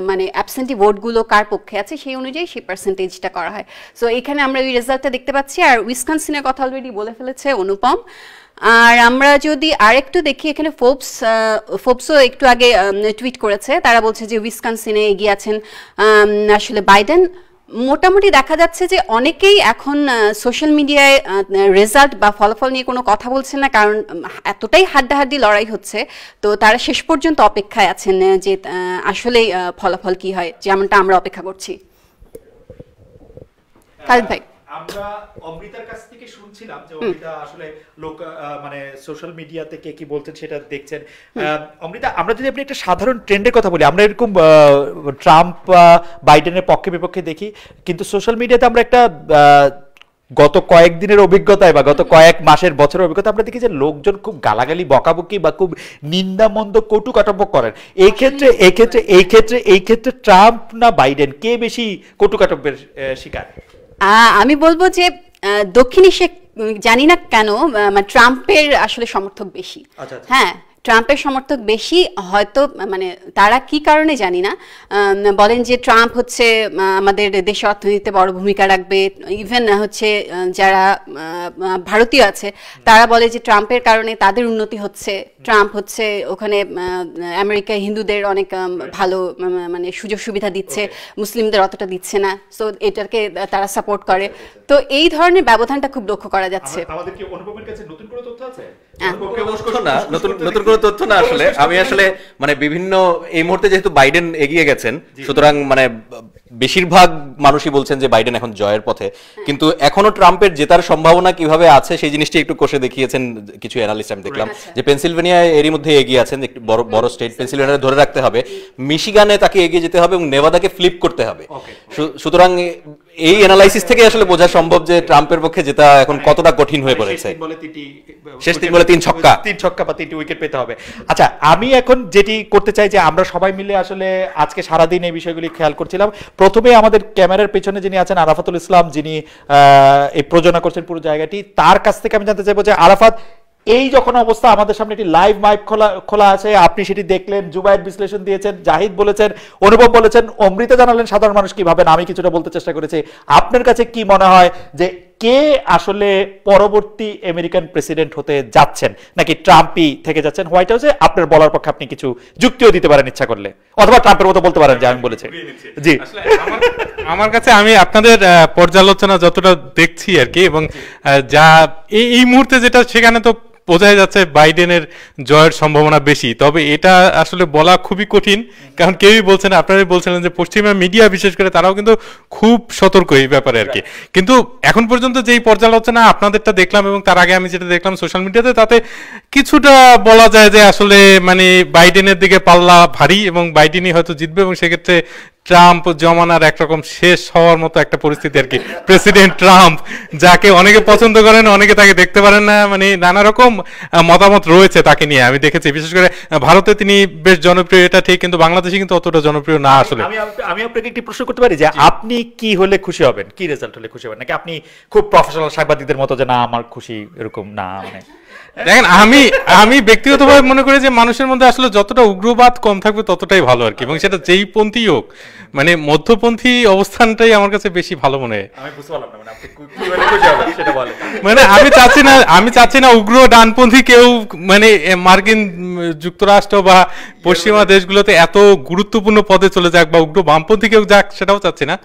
মানে অ্যাবসেন্টি ভোটগুলো কার পক্ষে আছে সেই অনুযায়ী সেই পার্সেন্টেজটা করা হয় সো এখানে আমরা ওই রেজাল্টটা দেখতে পাচ্ছি আর উইসকনসিনের কথা অলরেডি বলে ফেলেছে অনুপম और आमरा जो दी आरेक तो देखिए इखने फोब्सो एक तो आगे ट्वीट करेছে तारा बोलছে যে উইসকনসিনে এগিয়ে আছেন আসলে বাইডেন মোটামুটি দেখা যাচ্ছে যে অনেকেই এখন সোশ্যাল মিডিয়ায় রেজাল্ট বা ফলাফল নিয়ে কোনো কথা বলছেন না কারণ এতটাই হাড্ডাহাড্ডি লড়াই হচ্ছে তো তারা শেষ পর্যন্ত অপেক্ষায় আছেন যে আসলে ফলাফল কি হয় যেমনটা আমরা অপেক্ষা করছি কাল ভাই আমরা অমৃতার কাছ থেকে শুনছিলাম যে অমৃতা আসলে লোক মানে সোশ্যাল মিডিয়া থেকে কি বলছেন সেটা দেখছেন অমৃতা আমরা যদি আপনি একটা সাধারণ ট্রেন্ডের কথা বলি আমরা এরকম ট্রাম্প বাইডেনের পক্ষে বিপক্ষে দেখি কিন্তু সোশ্যাল মিডিয়াতে আমরা একটা গত কয়েক দিনের অভিজ্ঞতায় বা গত কয়েক মাসের বছরের অভিজ্ঞতা আমরা দেখি যে লোকজন খুব গালাগালি বকাবকি বা খুব নিন্দামন্দ কটুকাটব্য করেন এই ক্ষেত্রে ট্রাম্প না বাইডেন কে বেশি কটুকাটব্যের শিকার আমি বলবো যে দক্ষিণ এশিয়া জানি না কেন মানে ট্রাম্পের আসলে সমর্থক বেশি হ্যাঁ ট্রাম্পের সমর্থক বেশি হয়তো মানে তারা কি কারণে জানি না বলেন যে ট্রাম্প হচ্ছে আমাদের দেশে অর্থনীতিতে বড় ভূমিকা রাখবে ইভেন হচ্ছে যারা ভারতীয় আছে তারা বলে যে ট্রাম্পের কারণে তাদের উন্নতি হচ্ছে ট্রাম্প হচ্ছে ওখানে আমেরিকায় হিন্দুদের অনেক ভালো মানে সুযোগ সুবিধা দিচ্ছে মুসলিমদের অতটা দিচ্ছে না সো এটাকে তারা সাপোর্ট করে তো এই ধরনের ব্যবধানটা খুব লক্ষ্য করা যাচ্ছে আমাদের কি অনুপমের কাছে নতুন করে তথ্য আছে অনুপমকে বসকো না নতুন তথ্য না আসলে আমি আসলে মানে বিভিন্ন এই মুহূর্তে যেহেতু বাইডেন এগিয়ে গেছেন সুতরাং মানে বেশিরভাগ মানুষই বলছেন যে বাইডেন এখন জয়ের পথে কিন্তু এখনো ট্রাম্পের জেতার সম্ভাবনা কিভাবে আছে সেই জিনিসটি একটু কষে দেখিয়েছেন কিছু অ্যানালিস্ট আমি দেখলাম যে পেনসিলভেনিয়া এরই মধ্যে এগিয়ে আছেন একটু বড় বড় স্টেট পেনসিলভেনিয়া ধরে রাখতে হবে মিশিগানে তাকে এগিয়ে যেতে হবে এবং নেভাদাকে ফ্লিপ করতে হবে সুতরাং এই অ্যানালাইসিস থেকে আসলে বোঝা সম্ভব যে ট্রাম্পের পক্ষে জেতা এখন কতটা কঠিন হয়ে পড়েছে শেষ তিন বলে তিন ছক্কা বা তিনটি উইকেট পেতে হবে আচ্ছা আমি এখন যেটি করতে চাই যে আমরা সবাই মিলে আসলে আজকে সারাদিন এই বিষয়গুলি খেয়াল করছিলাম প্রথমে আমাদের ক্যামেরার পেছনে যিনি আছেন আরাফাতুল ইসলাম যিনি এই প্রযোজনা করছেন পুরো জায়গাটি তার কাছ থেকে আমি জানতে চাইবো যে আরাফাত এই যখন অবস্থা আমাদের সামনে একটি লাইভ মাইক খোলা আছে আপনি সেটি দেখলেন জুবায়ের বিশ্লেষণ দিয়েছেন জাহিদ বলেছেন অনুভব বলেছেন অমৃতা জানালেন সাধারণ মানুষ কিভাবে আমি কিছুটা বলতে চেষ্টা করেছি আপনার কাছে কি মনে হয় যে কে আসলে পরবর্তী আমেরিকান প্রেসিডেন্ট হতে যাচ্ছেন নাকি ট্রাম্পই থেকে যাচ্ছেন হোয়াইট হাউসে আপনার বলার পক্ষে আপনি কিছু যুক্তিও দিতে পারেন ইচ্ছা করলে অথবা ট্রাম্পের মতো বলতে পারেন যে আমি বলেছি জি আমার কাছে আমি আপনাদের পর্যালোচনা যতটা দেখছি আর কি এবং যা এই মুহূর্তে যেটা সেখানে তো বোঝাই যাচ্ছে বাইডেনের জয়ের সম্ভাবনা বেশি তবে এটা আসলে বলা খুবই কঠিন কারণ কেউই বলছেন আপনারাই বলছিলেন যে পশ্চিমা মিডিয়া বিশেষ করে তারাও কিন্তু খুব সতর্ক এই ব্যাপারে আর কি কিন্তু এখন পর্যন্ত যেই পর্যালোচনা আপনাদেরটা দেখলাম এবং তার আগে আমি যেটা দেখলাম সোশ্যাল মিডিয়াতে তাতে কিছুটা বলা যায় যে আসলে মানে বাইডেনের দিকে পাল্লা ভারী এবং বাইডেনই হয়তো জিতবে এবং সেক্ষেত্রে ট্রাম্প জমানার একরকম শেষ হওয়ার মতো একটা পরিস্থিতি আর কি প্রেসিডেন্ট ট্রাম্প যাকে অনেকে পছন্দ করেন অনেকে তাকে দেখতে পারেন না মানে নানা রকম মতামত রয়েছে তাকে নিয়ে আমি দেখেছি বিশেষ করে ভারতে তিনি বেশ জনপ্রিয় এটা ঠিক কিন্তু বাংলাদেশে কিন্তু অতটা জনপ্রিয় না আসলে আমি আপনাকে একটি প্রশ্ন করতে পারি যে আপনি কি হলে খুশি হবেন কি রেজাল্ট হলে খুশি হবেন নাকি আপনি খুব প্রফেশনাল সাংবাদিকদের মতো যে না আমার খুশি এরকম না মানে দেখেন আমি ব্যক্তিগতভাবে মনে করি যে মানুষের মধ্যে আসলে যতটা উগ্রবাদ কম থাকবে ততটাই ভালো আর কি এবং সেটা যেই পন্থী হোক মানে মধ্যপন্থী অবস্থানটাই আমার কাছে বেশি ভালো মনে হয় মানে আমি চাচ্ছি না উগ্র ডানপন্থী কেউ মানে মার্কিন যুক্তরাষ্ট্র বা পশ্চিমা দেশগুলোতে এত গুরুত্বপূর্ণ পদে চলে যাক বা উগ্র বামপন্থী কেউ যাক সেটাও চাচ্ছি না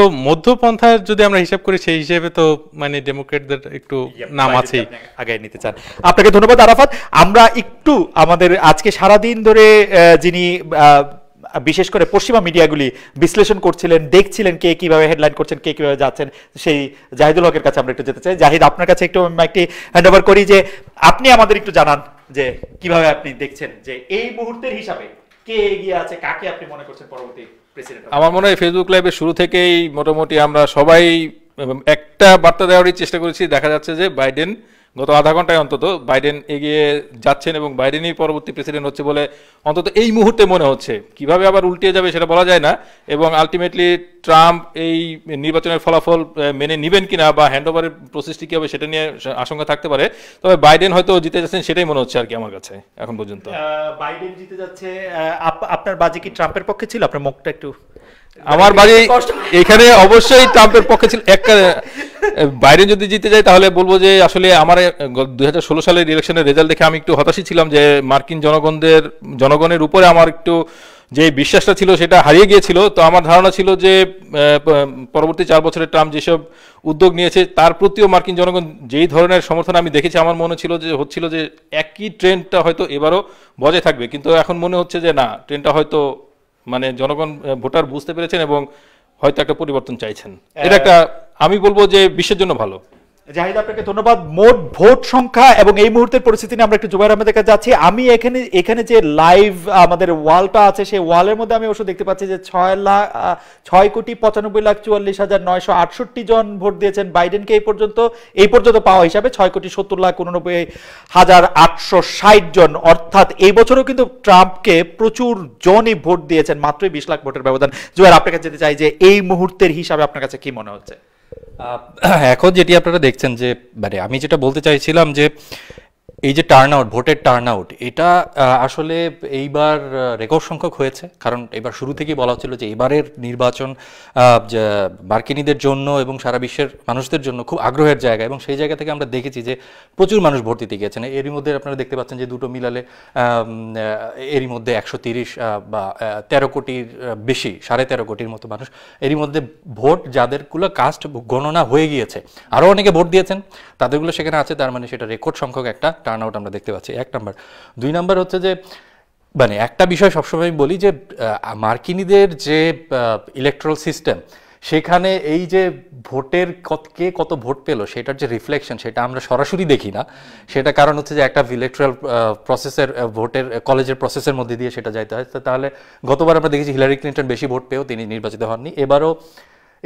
তো মধ্যপন্থার যদি আমরা হিসাব করি সেই হিসেবে তো মানে ডেমোক্রেটদের একটু নাম আছে আগায় নিতে চান আপনাকে ধন্যবাদ আরাফাত আমরা একটু আমাদের আজকে সারাদিন ধরে যিনি বিশেষ করে পশ্চিমা মিডিয়াগুলি বিশ্লেষণ করছিলেন দেখছিলেন কে কিভাবে হেডলাইন করছেন কে কিভাবে যাচ্ছেন সেই জাহিদুল হকের কাছে আমরা একটু যেতে চাই জাহিদ আপনার কাছে একটু একটি হ্যান্ড ওভার করি যে আপনি আমাদের একটু জানান যে কিভাবে আপনি দেখছেন যে এই মুহূর্তের হিসাবে কে এগিয়ে আছে কাকে আপনি মনে করছেন পরবর্তী আমার মনে হয় ফেসবুক লাইভের শুরু থেকেই মোটামুটি আমরা সবাই একটা বার্তা দেওয়ারই চেষ্টা করেছি দেখা যাচ্ছে যে বাইডেন গত আধা ঘন্টায় অন্তত বাইডেন এগিয়ে যাচ্ছেন এবং বাইডেনই পরবর্তী প্রেসিডেন্ট হচ্ছে বলে অন্তত এই মুহূর্তে মনে হচ্ছে কিভাবে আবার উল্টিয়ে যাবে সেটা বলা যায় না এবং আলটিমেটলি ট্রাম্প এই নির্বাচনের ফলাফল মেনে নেবেন কিনা বা হ্যান্ডওভারের প্রসেসটি কি হবে সেটা নিয়ে আশঙ্কা থাকতে পারে তবে বাইডেন হয়তো জিতে যাচ্ছেন সেটাই মনে হচ্ছে আর কি আমার কাছে এখন পর্যন্ত বাইডেন জিতে যাচ্ছে আপনার বাজে কি ট্রাম্পের পক্ষে ছিল আপনার মুখটা একটু मार्किन जनगणदेर जनगणेर उपरे आमार एकटु जे विश्वासटा छिलो सेटा हारिये गियेछिलो तो आमार धारणा छिलो जे परवर्ती चार बछरे ट्राम्प जेसब उद्योग नियेछे तार प्रतिओ मार्किन जनगण जेई धरनेर समर्थन आमि देखेछि आमार मने छिलो जे होच्छिलो जे एकई ट्रेंडटा हयतो एबारो बजाय थाकबे किन्तु एखन मने होच्छे जे ना ट्रेंडटा हयतो माने जनगण भोटार बुझते पेरेछेन एबं हयतो एकटा परिवर्तन चाइछेन एटा एकटा आमि बोलबो जे बिश्वेर जोन्नो भालो। জাহিদ আপনাকে ধন্যবাদ। মোট ভোট সংখ্যা এবং এই মুহূর্তের পরিস্থিতি নিয়ে আমরা একটু জুবাইর আহমেদের কাছে যাচ্ছি। আমি এখানে যে লাইভ আমাদের ওয়ালটা আছে সেই ওয়ালের মধ্যে আমি অবশ্যই দেখতে পাচ্ছি যে 6,95,44,968 জন ভোট দিয়েছেন বাইডেনকে। এই পর্যন্ত পাওয়া হিসাবে 6,70,89,860 জন, অর্থাৎ এই বছরও কিন্তু ট্রাম্পকে প্রচুর জনই ভোট দিয়েছেন, মাত্র 20 লাখ ভোটের ব্যবধান। জুবাইর আপনার কাছে যেতে চাই যে এই মুহূর্তের হিসাবে আপনার কাছে কি মনে হচ্ছে? এখন যেটি আপনারা দেখছেন যে মানে আমি যেটা বলতে চাইছিলাম যে এই যে টার্নআউট, ভোটের টার্নআউট, এটা আসলে এইবার রেকর্ড সংখ্যক হয়েছে। কারণ এবার শুরু থেকেই বলা হচ্ছিল যে এবারের নির্বাচন মার্কিনীদের জন্য এবং সারা বিশ্বের মানুষদের জন্য খুব আগ্রহের জায়গা, এবং সেই জায়গা থেকে আমরা দেখেছি যে প্রচুর মানুষ ভোট দিতে গিয়েছেন। এরই মধ্যে আপনারা দেখতে পাচ্ছেন যে দুটো মিলালে এরই মধ্যে 130 বা 13 কোটির বেশি, 13.5 কোটির মতো মানুষ এরই মধ্যে ভোট যাদেরগুলো কাস্ট গণনা হয়ে গিয়েছে, আরও অনেকে ভোট দিয়েছেন তাদেরগুলো সেখানে আছে। তার মানে সেটা রেকর্ড সংখ্যক একটা টার্নআউট আমরা দেখতে পাচ্ছি। এক নাম্বার। দুই নাম্বার হচ্ছে যে মানে একটা বিষয় সবসময় বলি যে মার্কিনীদের যে ইলেকট্রাল সিস্টেম, সেখানে এই যে ভোটের কত ভোট পেলো সেটার যে রিফ্লেকশন সেটা আমরা সরাসরি দেখি না। সেটা কারণ হচ্ছে যে একটা ইলেকট্রাল প্রসেসের ভোটের কলেজের প্রসেসের মধ্যে দিয়ে সেটা যাইতে হয়। তাহলে গতবার আমরা দেখেছি হিলারি ক্লিন্টন বেশি ভোট পেয়েও তিনি নির্বাচিত হননি,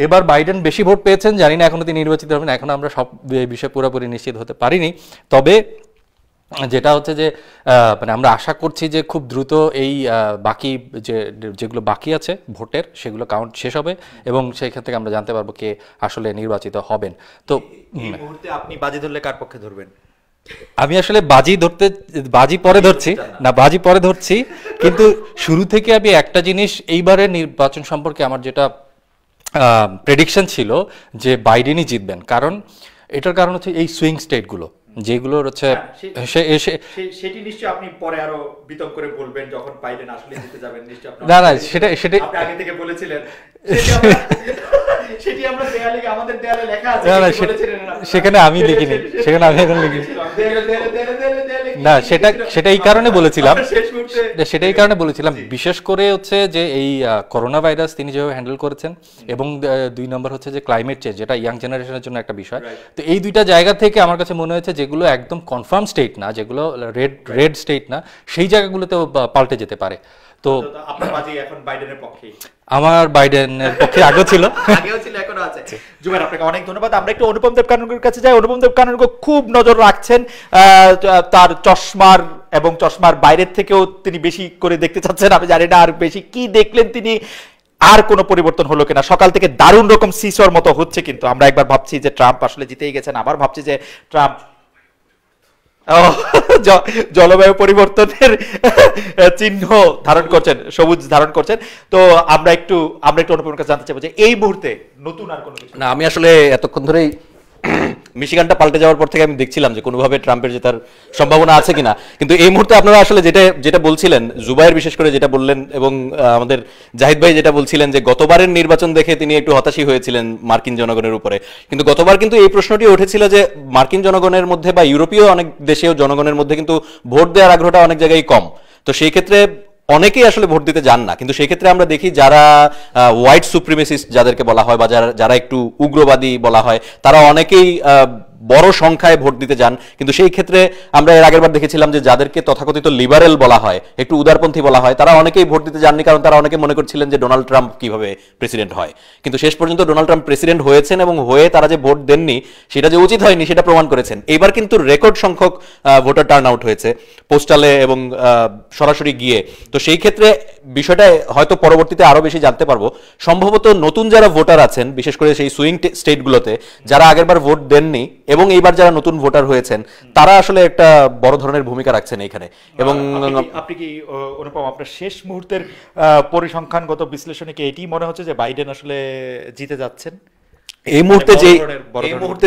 এবার বাইডেন বেশি ভোট পেয়েছেন, জানি না এখনও তিনি নির্বাচিত হবেন, এখন আমরা সব বিষয়ে পুরোপুরি নিশ্চিত হতে পারিনি। তবে যেটা হচ্ছে যে মানে আমরা আশা করছি যে খুব দ্রুত এই বাকি যেগুলো বাকি আছে ভোটের সেগুলো কাউন্ট শেষ হবে এবং সেইখান থেকে আমরা জানতে পারবো কে আসলে নির্বাচিত হবেন। তো এই মুহূর্তে আপনি বাজি ধরলে কার পক্ষে ধরবেন? আমি আসলে বাজি পরে ধরছি, কিন্তু শুরু থেকে আমি একটা জিনিস এইবারের নির্বাচন সম্পর্কে আমার যেটা প্রেডিকশন ছিল যে বাইডেনই জিতবেন। কারণ এটার কারণ হচ্ছে এই সুইং স্টেটগুলো যেগুলো হচ্ছে সেটি নিশ্চয়ই আপনি পরে আরো বিতর্ক করে বলবেন যখন বাইডেন আসলে জিতে যাবেন, নিশ্চয়ই আপনি না সেটা আপনি আগে থেকে বলেছিলেন, সেটি আমরা দেয়ালে আমাদের দেয়ালে লেখা আছে বলেছিলেন, সেখানে আমি লিখিনি, সেখানে আমি এখন লিখেছি না, সেটাই কারণে বলেছিলাম বিশেষ করে হচ্ছে যে এই করোনা ভাইরাস তিনি যেভাবে হ্যান্ডেল করেছেন এবং দুই নম্বর হচ্ছে যে ক্লাইমেট চেঞ্জ, যেটা ইয়াং জেনারেশনের জন্য একটা বিষয়। তো এই দুইটা জায়গা থেকে আমার কাছে মনে হয়েছে যেগুলো একদম কনফার্ম স্টেট না, যেগুলো রেড স্টেট না, সেই জায়গাগুলোতেও পাল্টে যেতে পারে। তো আমার বাইডেনের পক্ষে আগে ছিল, এখনো আছে। জুবাইর আপনাকে অনেক ধন্যবাদ। আমরা একটু অনুপম দেব কানুনগোর কাছে যাই। অনুপম দেব কানুনগোর খুব নজর রাখছেন, তার চশমার এবং চশমার বাইরের থেকেও তিনি বেশি করে দেখতে চাচ্ছেন। আমি জানি না আর বেশি কি দেখলেন তিনি, আর কোনো পরিবর্তন হলো কিনা। সকাল থেকে দারুণ রকম সিসর মতো হচ্ছে, কিন্তু আমরা একবার ভাবছি যে ট্রাম্প আসলে জিতেই গেছেন, আবার ভাবছি যে ট্রাম্প জলবায়ু পরিবর্তনের চিহ্ন ধারণ করছেন, সবুজ ধারণ করছেন। তো আমরা একটু অনুপমের কাছে জানতে চাইবো যে এই মুহূর্তে নতুন আর কোনো কিছু না। আমি আসলে এতক্ষণ ধরেই মিশিগানটা পাল্টে যাওয়ার পর থেকে আমি দেখছিলাম যে কোনোভাবে ট্রাম্পের জেতার সম্ভাবনা আছে কিনা, কিন্তু এই মুহূর্তে আপনারা আসলে যেটা বলছিলেন, জুবাইর বিশেষ করে যেটা বললেন এবং আমাদের জাহিদ ভাই যেটা বলছিলেন যে গতবারের নির্বাচন দেখে তিনি একটু হতাশই হয়েছিলেন মার্কিন জনগণের উপরে, কিন্তু গতবার কিন্তু এই প্রশ্নটি উঠেছিল যে মার্কিন জনগণের মধ্যে বা ইউরোপীয় অনেক দেশেও জনগণের মধ্যে কিন্তু ভোট দেওয়ার আগ্রহটা অনেক জায়গায় কম। তো সেই ক্ষেত্রে অনেকেই আসলে ভোট দিতে যান না, কিন্তু সেই ক্ষেত্রে আমরা দেখি যারা হোয়াইট সুপ্রিমেসিস্ট যাদেরকে বলা হয় বা যারা একটু উগ্রবাদী বলা হয়, তারা অনেকেই বড় সংখ্যায় ভোট দিতে যান। কিন্তু সেই ক্ষেত্রে আমরা এর আগেরবার দেখেছিলাম যে যাদেরকে তথাকথিত লিবারেল বলা হয়, একটু উদারপন্থী বলা হয়, তারা অনেকেই ভোট দিতে যাননি, কারণ তারা অনেকে মনে করছিলেন যে ডোনাল্ড ট্রাম্প কিভাবে প্রেসিডেন্ট হয়। কিন্তু শেষ পর্যন্ত ডোনাল্ড ট্রাম্প প্রেসিডেন্ট হয়েছেন এবং হয়ে তারা যে ভোট দেননি সেটা যে উচিত হয়নি সেটা প্রমাণ করেছেন। এবার কিন্তু রেকর্ড সংখ্যক ভোটার টার্ন আউট হয়েছে পোস্টালে এবং সরাসরি গিয়ে। তো সেই ক্ষেত্রে বিষয়টা হয়তো পরবর্তীতে আরো বেশি জানতে পারবো। সম্ভবত নতুন যারা ভোটার আছেন, বিশেষ করে সেই সুইং স্টেটগুলোতে যারা আগেরবার ভোট দেননি এবং এইবার যারা নতুন ভোটার হয়েছেন, তারা আসলে একটা বড় ধরনের ভূমিকা রাখছেন এইখানে। এবং আপনি কি অনুপম, আপনার শেষ মুহূর্তের পরিসংখ্যানগত বিশ্লেষণে কি এটি মনে হচ্ছে যে বাইডেন আসলে জিতে যাচ্ছেন? এই মুহূর্তে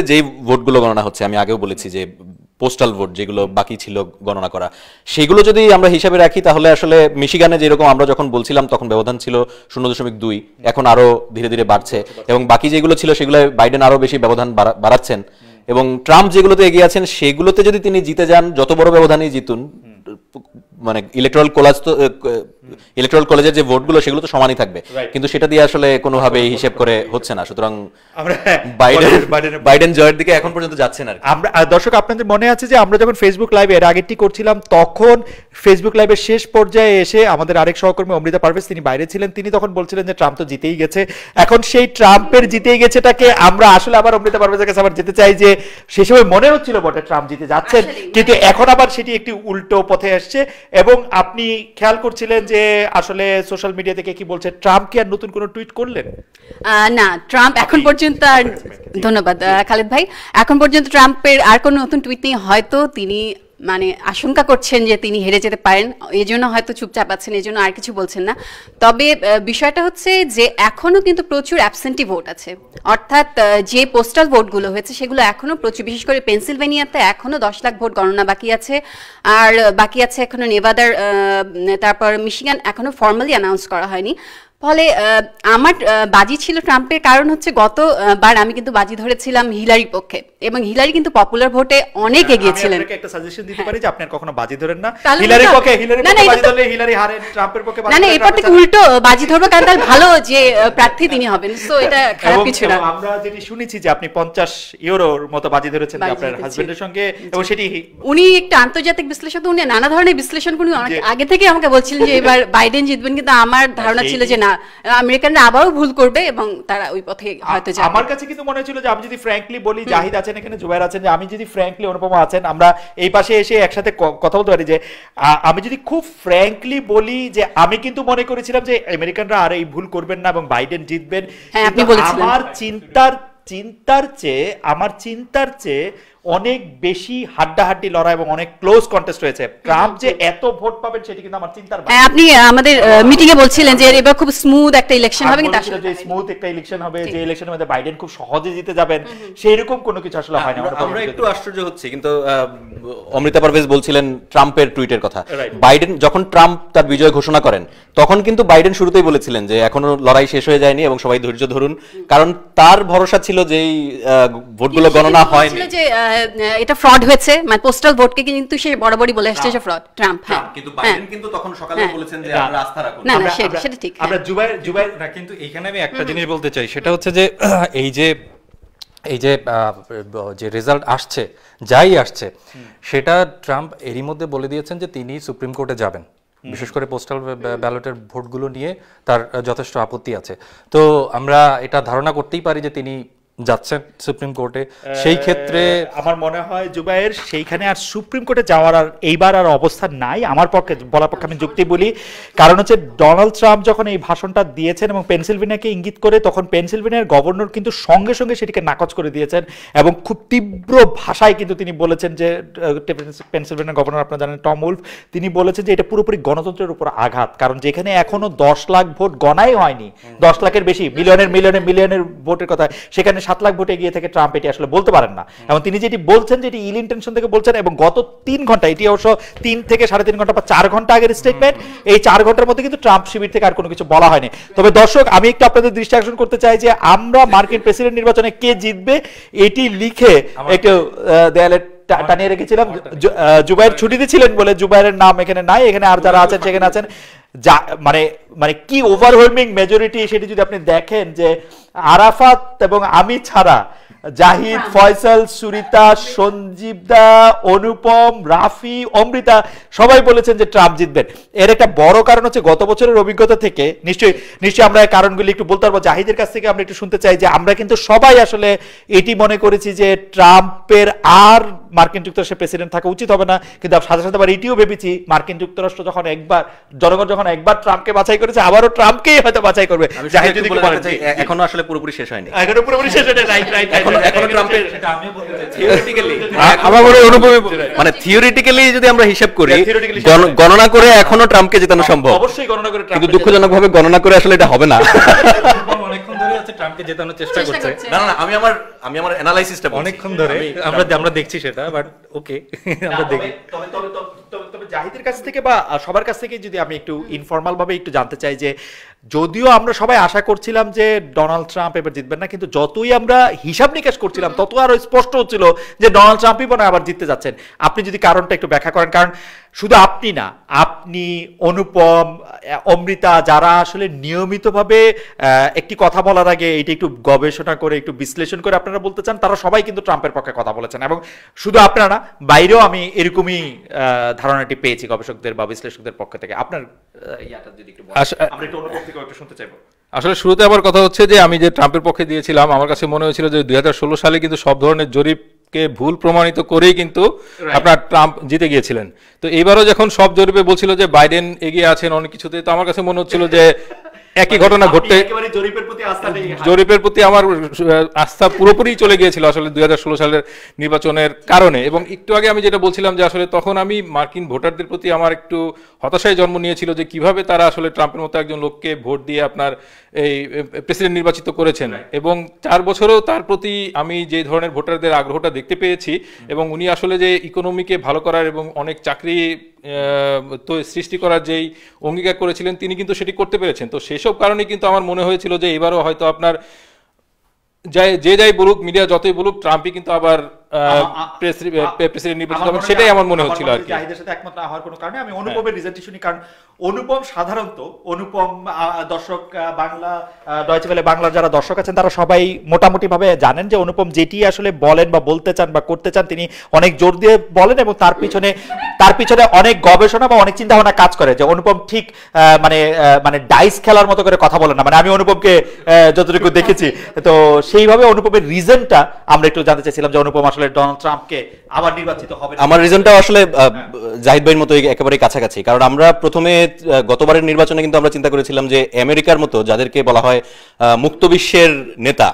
যে ভোটগুলো গণনা হচ্ছে, আমি আগেও বলেছি যে পোস্টাল ভোট যেগুলো বাকি ছিল গণনা করা, সেগুলো যদি আমরা হিসাবে রাখি তাহলে আসলে মিশিগানে যেরকম আমরা যখন বলছিলাম তখন ব্যবধান ছিল 0.2, এখন আরো ধীরে ধীরে বাড়ছে, এবং বাকি যেগুলো ছিল সেগুলো বাইডেন আরো বেশি ব্যবধান বাড়াচ্ছেন। এবং ট্রাম্প যেগুলোতে এগিয়ে আছেন সেগুলোতে যদি তিনি জিতে যান, যত বড় ব্যবধানেই জিতুন, মানে ইলেকট্রাল কলেজের যে ভোটগুলো সেগুলো তো সমানই থাকবে, কিন্তু সেটা দিয়ে আসলে কোনোভাবে হিসাব করে হচ্ছে না। সুতরাং বাইডেন জয়ের দিকে এখন পর্যন্ত যাচ্ছেন। আর আমরা দর্শক, আপনাদের মনে আছে যে আমরা যখন ফেসবুক লাইভে এর আগেরটি করছিলাম তখন ফেসবুক লাইভের শেষ পর্যায়ে এসে আমাদের আরেক সহকর্মী অমৃতা পারভেজ, তিনি বাইরে ছিলেন, তিনি তখন বলছিলেন যে ট্রাম্প তো জিতেই গেছে। এখন সেই ট্রাম্পের জিতেই গেছেটাকে আমরা আসলে আবার অমৃতা পারভেজের কাছে আবার যেতে চাই যে সেই সময় মনে হচ্ছিল বটে ট্রাম্প জিতে যাচ্ছেন, কিন্তু এখন আবার সেটি একটি উল্টো পথে আসছে। এবং আপনি খেয়াল করছিলেন যে আসলে সোশ্যাল মিডিয়া থেকে কি বলছে, ট্রাম্প কি আর নতুন কোনো টুইট করলেন না? ট্রাম্প এখন পর্যন্ত, ধন্যবাদ খালেদ ভাই, এখন পর্যন্ত ট্রাম্পের আর কোনো নতুন টুইট নেই। হয়তো তিনি মানে আশঙ্কা করছেন যে তিনি হেরে যেতে পারেন, এই জন্য হয়তো চুপচাপ আছেন, এই জন্য আর কিছু বলছেন না। তবে বিষয়টা হচ্ছে যে এখনও কিন্তু প্রচুর অ্যাবসেন্টি ভোট আছে, অর্থাৎ যে পোস্টাল ভোটগুলো হয়েছে সেগুলো এখনও প্রচুর, বিশেষ করে পেন্সিলভেনিয়াতে এখনও 10 লাখ ভোট গণনা বাকি আছে। আর বাকি আছে এখনও নেভাডার, তারপর মিশিগান এখনও ফর্মালি অ্যানাউন্স করা হয়নি। ফলে আমার বাজি ছিল ট্রাম্পের, কারণ হচ্ছে গতবার আমি কিন্তু বাজি ধরেছিলাম হিলারির পক্ষে, এবং হিলারি কিন্তু পপুলার ভোটে অনেক এগিয়ে ছিলেন। আমি আপনাকে একটা সাজেশন দিতে পারি যে আপনি কখনো বাজি ধরেন না হিলারির পক্ষে, হিলারির পক্ষে বাজি ধরলে হিলারি হারে, ট্রাম্পের পক্ষে বাজি না, এই পক্ষে উল্টো বাজি ধরবো, কারণ তার ভালো যে প্রার্থী তিনি হবেন, সো এটা খারাপ কিছু না। আমরা যেটি শুনেছি যে আপনি 50 ইউরোর মতো বাজি ধরেছেন আপনার হাজবেন্ডের সঙ্গে, এবং সেটি উনি একটা আন্তর্জাতিক বিশ্লেষক, উনি নানা ধরনের বিশ্লেষণ করেন, অনেক আগে থেকে আমাকে বলছিলেন যে এবার বাইডেন জিতবেন, কিন্তু আমার ধারণা ছিল যে না, আমেরিকানরা আবারও ভুল করবে এবং তারা ওই পথে হয়তো যাবে। আমার কাছে কিন্তু মনে হচ্ছিল যে আমি যদি ফ্র্যাঙ্কলি বলি, জাহিদ আছেন এখানে, জুবায়ের আছেন, যে আমি যদি ফ্র্যাঙ্কলি, অনুপমা আছেন, আমরা এই পাশে এসে একসাথে কথা বলতে পারি যে আমি যদি খুব ফ্র্যাঙ্কলি বলি যে আমি কিন্তু মনে করেছিলাম যে আমেরিকানরা আর এই ভুল করবেন না এবং বাইডেন জিতবেন। আমার চিন্তার চেয়ে অনেক বেশি হাড্ডাহাড্ডি লড়াই এবং অনেক ক্লোজ কন্টেস্ট হয়েছে। ট্রাম্প যে এত ভোট পাবেন সেটি কিন্তু আমার চিন্তার বাইরে। আপনি আমাদের মিটিং এ বলছিলেন যে এবার খুব স্মুথ একটা ইলেকশন হবে, কিন্তু আসলে যে স্মুথ একটা ইলেকশন হবে, যে ইলেকশনের মধ্যে বাইডেন খুব সহজে জিতে যাবেন, সেই রকম কোনো কিছু আসলে হয় না। আমরা একটু আশ্চর্য হচ্ছে, কিন্তু অমৃতা পারভেজ বলছিলেন ট্রাম্পের টুইটের কথা। বাইডেন যখন ট্রাম্প তার বিজয় ঘোষণা করেন তখন কিন্তু বাইডেন শুরুতেই বলেছিলেন যে এখনো লড়াই শেষ হয়ে যায়নি এবং সবাই ধৈর্য ধরুন, কারণ তার ভরসা ছিল যেই ভোটগুলো গণনা হয়নি এটা ফ্রড হয়েছে, মানে পোস্টাল ভোটকে কিন্তু সে বরাবরই বলে আসছে যে ফ্রড ট্রাম্প, হ্যাঁ, কিন্তু বাইডেন কিন্তু তখন সকালে বলেছেন যে আমরা আস্থা রাখুন। না না, সেটা ঠিক। আমরা জুবাই না, কিন্তু এইখানে আমি একটা জিনিস বলতে চাই, সেটা হচ্ছে যে এই যে রেজাল্ট আসছে, যাই আসছে, সেটা ট্রাম্প এরই মধ্যে বলে দিয়েছেন যে তিনি সুপ্রিম কোর্টে যাবেন, বিশেষ করে পোস্টাল ব্যালটের ভোটগুলো নিয়ে তার যথেষ্ট আপত্তি আছে। তো আমরা এটা ধারণা করতেই পারি যে তিনি যাচ্ছেন সুপ্রিম কোর্টে। সেই ক্ষেত্রে আমার মনে হয় জুবায়ের, সেইখানে আর সুপ্রিম কোর্টে যাওয়ার আর এইবার আর অবস্থা নাই আমার পক্ষে বলার পক্ষে। আমি যুক্তি বলি, কারণ হচ্ছে ডোনাল্ড ট্রাম্প যখন এই ভাষণটা দিয়েছেন এবং পেনসিলভেনিয়াকে ইঙ্গিত করে, তখন পেনসিলভেনিয়ার গভর্নর কিন্তু সঙ্গে সঙ্গে সেটিকে নাকচ করে দিয়েছেন এবং খুব তীব্র ভাষায় কিন্তু তিনি বলেছেন যে, পেনসিলভেনিয়ার গভর্নর আপনারা জানেন টম উলফ, তিনি বলেছেন যে এটা পুরোপুরি গণতন্ত্রের উপর আঘাত, কারণ যেখানে এখনো 10 লাখ ভোট গণাই হয়নি, 10 লাখের বেশি, মিলিয়নের ভোটের কথা, সেখানে 7 লাখ ভোটে গিয়ে থেকে ট্রাম্প এটি আসলে বলতে পারেন না। এবং তিনি যেটি বলছেন যেটি ইল ইন্টেনশন থেকে বলছেন, এবং গত 3 ঘন্টা, এটি অবশ্য 3 থেকে সাড়ে 3 ঘন্টা বা 4 ঘন্টা আগের স্টেটমেন্ট, এই 4 ঘন্টার মধ্যে কিন্তু ট্রাম্প শিবির থেকে আর কোনো কিছু বলা হয়নি। তবে দর্শক, আমি একটু আপনাদের দৃষ্টি আকর্ষণ করতে চাই যে আমরা মার্কিন প্রেসিডেন্ট নির্বাচনে কে জিতবে এটি লিখে একটু দেয়ালে টানিয়ে রেখেছিলাম, জুবায়ের ছুটিতে ছিলেন বলে জুবায়ের নাম এখানে নাই, এখানে আর যারা আছেন সেখানে আছেন। মানে কি ওভারওয়েলমিং মেজরিটি, সেটি যদি আপনি দেখেন যে আরাফাত এবং আমি ছাড়া জাহিদ, ফয়সাল, সুরিতা, সঞ্জীবদা, অনুপম, রাফি, অমৃতা সবাই বলেছেন যে ট্রাম্প জিতবেন। এর একটা বড় কারণ হচ্ছে গত বছরের অভিজ্ঞতা থেকে, নিশ্চয়ই আমরা কারণগুলি একটু বলতে পারবো। জাহিদের কাছ থেকে আমরা একটু শুনতে চাই যে আমরা কিন্তু সবাই আসলে এটি মনে করেছি যে ট্রাম্পের আর मार्किन যুক্তরাষ্ট্রের প্রেসিডেন্ট থাকা উচিত হবে না, কিন্তু সাথে সাথে আবার এটিও ভেবেছি মার্কিন যুক্তরাষ্ট্র যখন একবার জনগণ যখন একবার ট্রাম্পকে বাছাই করেছে আবারও ট্রাম্পকেই হয়তো বাছাই করবে। এখনো আসলে পুরোপুরি শেষ হয়নি, এখনো পুরোপুরি শেষ হয়নি, রাইট এখনো ট্রাম্পের সেটা আমি বলতে থিওরিটিক্যালি আমার অনুভবে মানে থিওরিটিক্যালি যদি আমরা হিসাব করি গণনা করে এখনো ট্রাম্পকে জেতানো সম্ভব, অবশ্যই গণনা করে, কিন্তু দুঃখজনকভাবে গণনা করে আসলে এটা হবে না। অনেকক্ষণ ধরে আছে ট্রাম্পকে জেতানোর চেষ্টা করছে, না না আমি আমার অ্যানালাইসিসটা অনেকক্ষণ ধরে আমরা দেখছি সেটা, বাট ওকে আমরা দেখি। তবে জাহিদের কাছ থেকে বা সবার কাছ থেকে যদি আমি একটু ইনফর্মাল ভাবে একটু জানতে চাই যে যদিও আমরা সবাই আশা করছিলাম যে ডোনাল্ড ট্রাম্প এবার জিতবেন না, কিন্তু যতই আমরা হিসাব নিকাশ করছিলাম তত আরো স্পষ্ট হচ্ছিল যে ডোনাল্ড ট্রাম্পই মনে হয় আবার জিততে যাচ্ছেন। আপনি যদি কারণটা একটু ব্যাখ্যা করেন, কারণ শুধু আপনি না, আপনি, অনুপম, অমৃতা, যারা আসলে নিয়মিতভাবে একটি কথা বলার আগে এটা একটু গবেষণা করে একটু বিশ্লেষণ করে আপনারা বলতে চান, তারা সবাই কিন্তু ট্রাম্পের পক্ষে কথা বলেছেন, এবং শুধু আপনারা না বাইরেও আমি এরকমই ধারণাটি পেয়েছি গবেষকদের বা বিশ্লেষকদের পক্ষ থেকে। আপনার ইয়াটা যদি একটু আমরা একটু অনুপম থেকে একটু শুনতে চাইবো। আসলে শুরুতে আমার কথা হচ্ছে যে আমি যে ট্রাম্পের পক্ষে দিয়েছিলাম আমার কাছে মনে হয়েছিল যে 2016 সালে কিন্তু সব ধরনের জরিপ ভুল প্রমাণিত করেই কিন্তু আপনার ট্রাম্প জিতে গিয়েছিলেন। তো এইবারও যখন সব জরিপে বলছিল যে বাইডেন এগিয়ে আছেন অনেক কিছুতে, তো আমার কাছে মনে হচ্ছিল যে একই ঘটনা ঘটতে জরিপের প্রতি আমার আস্থা পুরোপুরি চলে গিয়েছিল আসলে 2016 সালের নির্বাচনের কারণে। এবং একটু আগে আমি যেটা বলছিলাম যে আসলে তখন আমি মার্কিন ভোটারদের প্রতি আমার একটু হতাশায় জন্ম নিয়েছিল যে কিভাবে তারা আসলে ট্রাম্পের মতো একজন লোককে ভোট দিয়ে আপনার এই প্রেসিডেন্ট নির্বাচিত করেছেন, এবং 4 বছরেও তার প্রতি আমি যে ধরনের ভোটারদের আগ্রহটা দেখতে পেয়েছি এবং উনি আসলে যে ইকোনমিকে ভালো করার এবং অনেক চাকরি তো সৃষ্টি করার যেই অঙ্গীকার করেছিলেন তিনি কিন্তু সেটি করতে পেরেছেন। তো সেসব কারণে কিন্তু আমার মনে হয়েছিল যে এবারও হয়তো আপনার যে যাই বলুক মিডিয়া যতই বলুক ট্রাম্পই কিন্তু আবার প্রেসিডেন্ট নির্বাচিত হবেন, সেটাই আমার মনে হচ্ছিল আর কি। জাহিদের সাথে একমত না হওয়ার কোনো কারণে আমি অনুপমের রিজাল্ট শুনি, কারণ অনুপম সাধারণত অনুপম দর্শক বাংলা ডয়চে ওয়েলে বাংলার যারা দর্শক আছেন তারা সবাই মোটামুটি ভাবে জানেন যে অনুপম যেটি আসলে বলেন বা বলতে চান বা করতে চান তিনি অনেক জোর দিয়ে বলেন এবং তার পিছনে অনেক গবেষণা বা অনেক চিন্তা ভাবনা কাজ করে। যে অনুপম ঠিক মানে ডাইস খেলার মতো করে কথা বলেন না, মানে আমি অনুপমকে যতটুকু দেখেছি তো সেইভাবে অনুপমের রিজনটা আমরা একটু জানতে চাইছিলাম যে অনুপম আসলে ডোনাল্ড ট্রাম্পকে আবার নির্বাচিত হবেন। আমার রিজনটা আসলে জাহিদ ভাইয়ের মতো একেবারে কাছাকাছি, কারণ আমরা প্রথমে গতবারের নির্বাচনে কিন্তু আমরা চিন্তা করেছিলাম যে আমেরিকার মতো যাদেরকে বলা হয় মুক্ত বিশ্বের নেতা,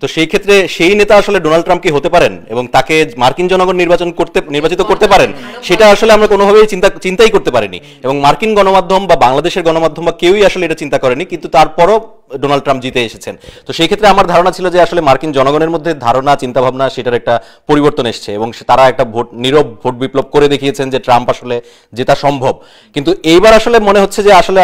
তো সেই ক্ষেত্রে সেই নেতা আসলে ডোনাল্ড ট্রাম্প কি হতে পারেন এবং তাকে মার্কিন জনগণ নির্বাচিত করতে পারেন সেটা আসলে আমরা কোনোভাবেই চিন্তাই করতে পারিনি, এবং মার্কিন গণমাধ্যম বা বাংলাদেশের গণমাধ্যম বা কেউই আসলে এটা চিন্তা করেনি, কিন্তু তারপরও ডোনাল্ড ট্রাম্প জিতে এসেছেন। তো সেই ক্ষেত্রে আমার ধারণা ছিল যে আসলে মার্কিন জনগণের মধ্যে ধারণা চিন্তাভাবনা সেটার একটা পরিবর্তন এসছে এবং তারা একটা নীরব ভোট বিপ্লব করে দেখিয়েছেন যে ট্রাম্প আসলে জেতা সম্ভব, কিন্তু এইবার আসলে মনে হচ্ছে যে আসলে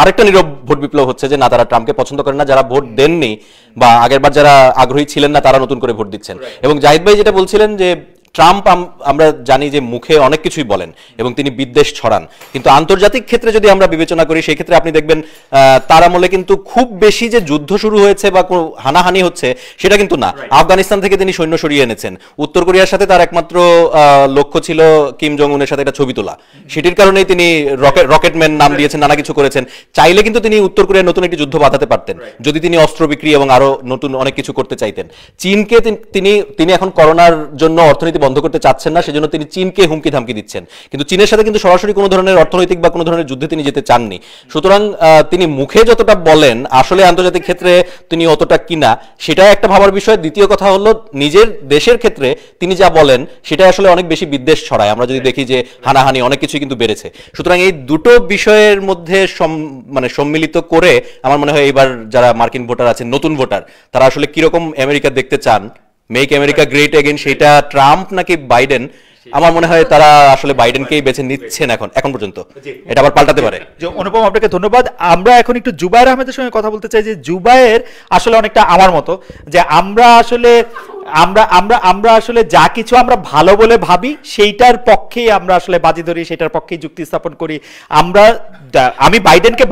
আরেকটা নীরব ভোট বিপ্লব হচ্ছে যে না, তারা ট্রাম্পকে পছন্দ করেন না, যারা ভোট দেননি বা আগেরবার যারা আগ্রহী ছিলেন না তারা নতুন করে ভোট দিচ্ছেন। এবং জাহিদ ভাই যেটা বলছিলেন যে ট্রাম্প আমরা জানি যে মুখে অনেক কিছুই বলেন এবং তিনি বিদ্বেষ ছড়ান, কিন্তু আন্তর্জাতিক ক্ষেত্রে যদি আমরা বিবেচনা করি সেই ক্ষেত্রে আপনি দেখবেন তার আমলে কিন্তু খুব বেশি যে যুদ্ধ শুরু হয়েছে বা হানাহানি হচ্ছে সেটা কিন্তু না। আফগানিস্তান থেকে তিনি সৈন্য সরিয়ে এনেছেন, উত্তর কোরিয়ার সাথে তার একমাত্র লক্ষ্য ছিল কিম জং উনের সাথে একটা ছবি তোলা, সেটির কারণেই তিনি রকেটম্যান নাম দিয়েছেন, নানা কিছু করেছেন। চাইলে কিন্তু তিনি উত্তর কোরিয়ার নতুন একটি যুদ্ধ বাঁধাতে পারতেন যদি তিনি অস্ত্র বিক্রি এবং আরো নতুন অনেক কিছু করতে চাইতেন। চীনকে তিনি এখন করোনার জন্য অর্থনীতি বন্ধ করতে চাচ্ছেন না, সেজন্য তিনি চীনকে হুমকি ধামকি দিচ্ছেন, কিন্তু চীনের সাথে কিন্তু সরাসরি কোনো ধরনের অর্থনৈতিক বা কোনো ধরনের যুদ্ধে তিনি যেতে চাননি। সুতরাং তিনি মুখে যতটা বলেন আসলে আন্তর্জাতিক ক্ষেত্রে তিনি অতটা কিনা সেটা একটা ভাবার বিষয়। দ্বিতীয় কথা হলো নিজের দেশের ক্ষেত্রে তিনি যা বলেন সেটা আসলে অনেক বেশি বিদ্বেষ ছড়ায়, আমরা যদি দেখি যে হানাহানি অনেক কিছুই কিন্তু বেড়েছে। সুতরাং এই দুটো বিষয়ের মধ্যে সম্মিলিত করে আমার মনে হয় এবার যারা মার্কিন ভোটার আছেন, নতুন ভোটার, তারা আসলে কিরকম আমেরিকা দেখতে চান, মেক আমেরিকা গ্রেট এগেন, সেটা ট্রাম্প নাকি বাইডেন, আমার মনে হয় তারা আসলে বাইডেনকেই বেছে নিচ্ছেন এখন পর্যন্ত, এটা আবার পাল্টাতে পারে। অনুপম আপনাকে ধন্যবাদ। আমরা এখন একটু জুবায়ের আহমেদের সঙ্গে কথা বলতে চাই, যে জুবায়ের আসলে অনেকটা আমার মতো যে আমরা আসলে যা কিছু আমরা ভালো বলে ভাবি সেইটার পক্ষেই আমরা আসলে বাজি ধরি, সেটার পক্ষেই যুক্তি স্থাপন করি। আমি বাইডেনকে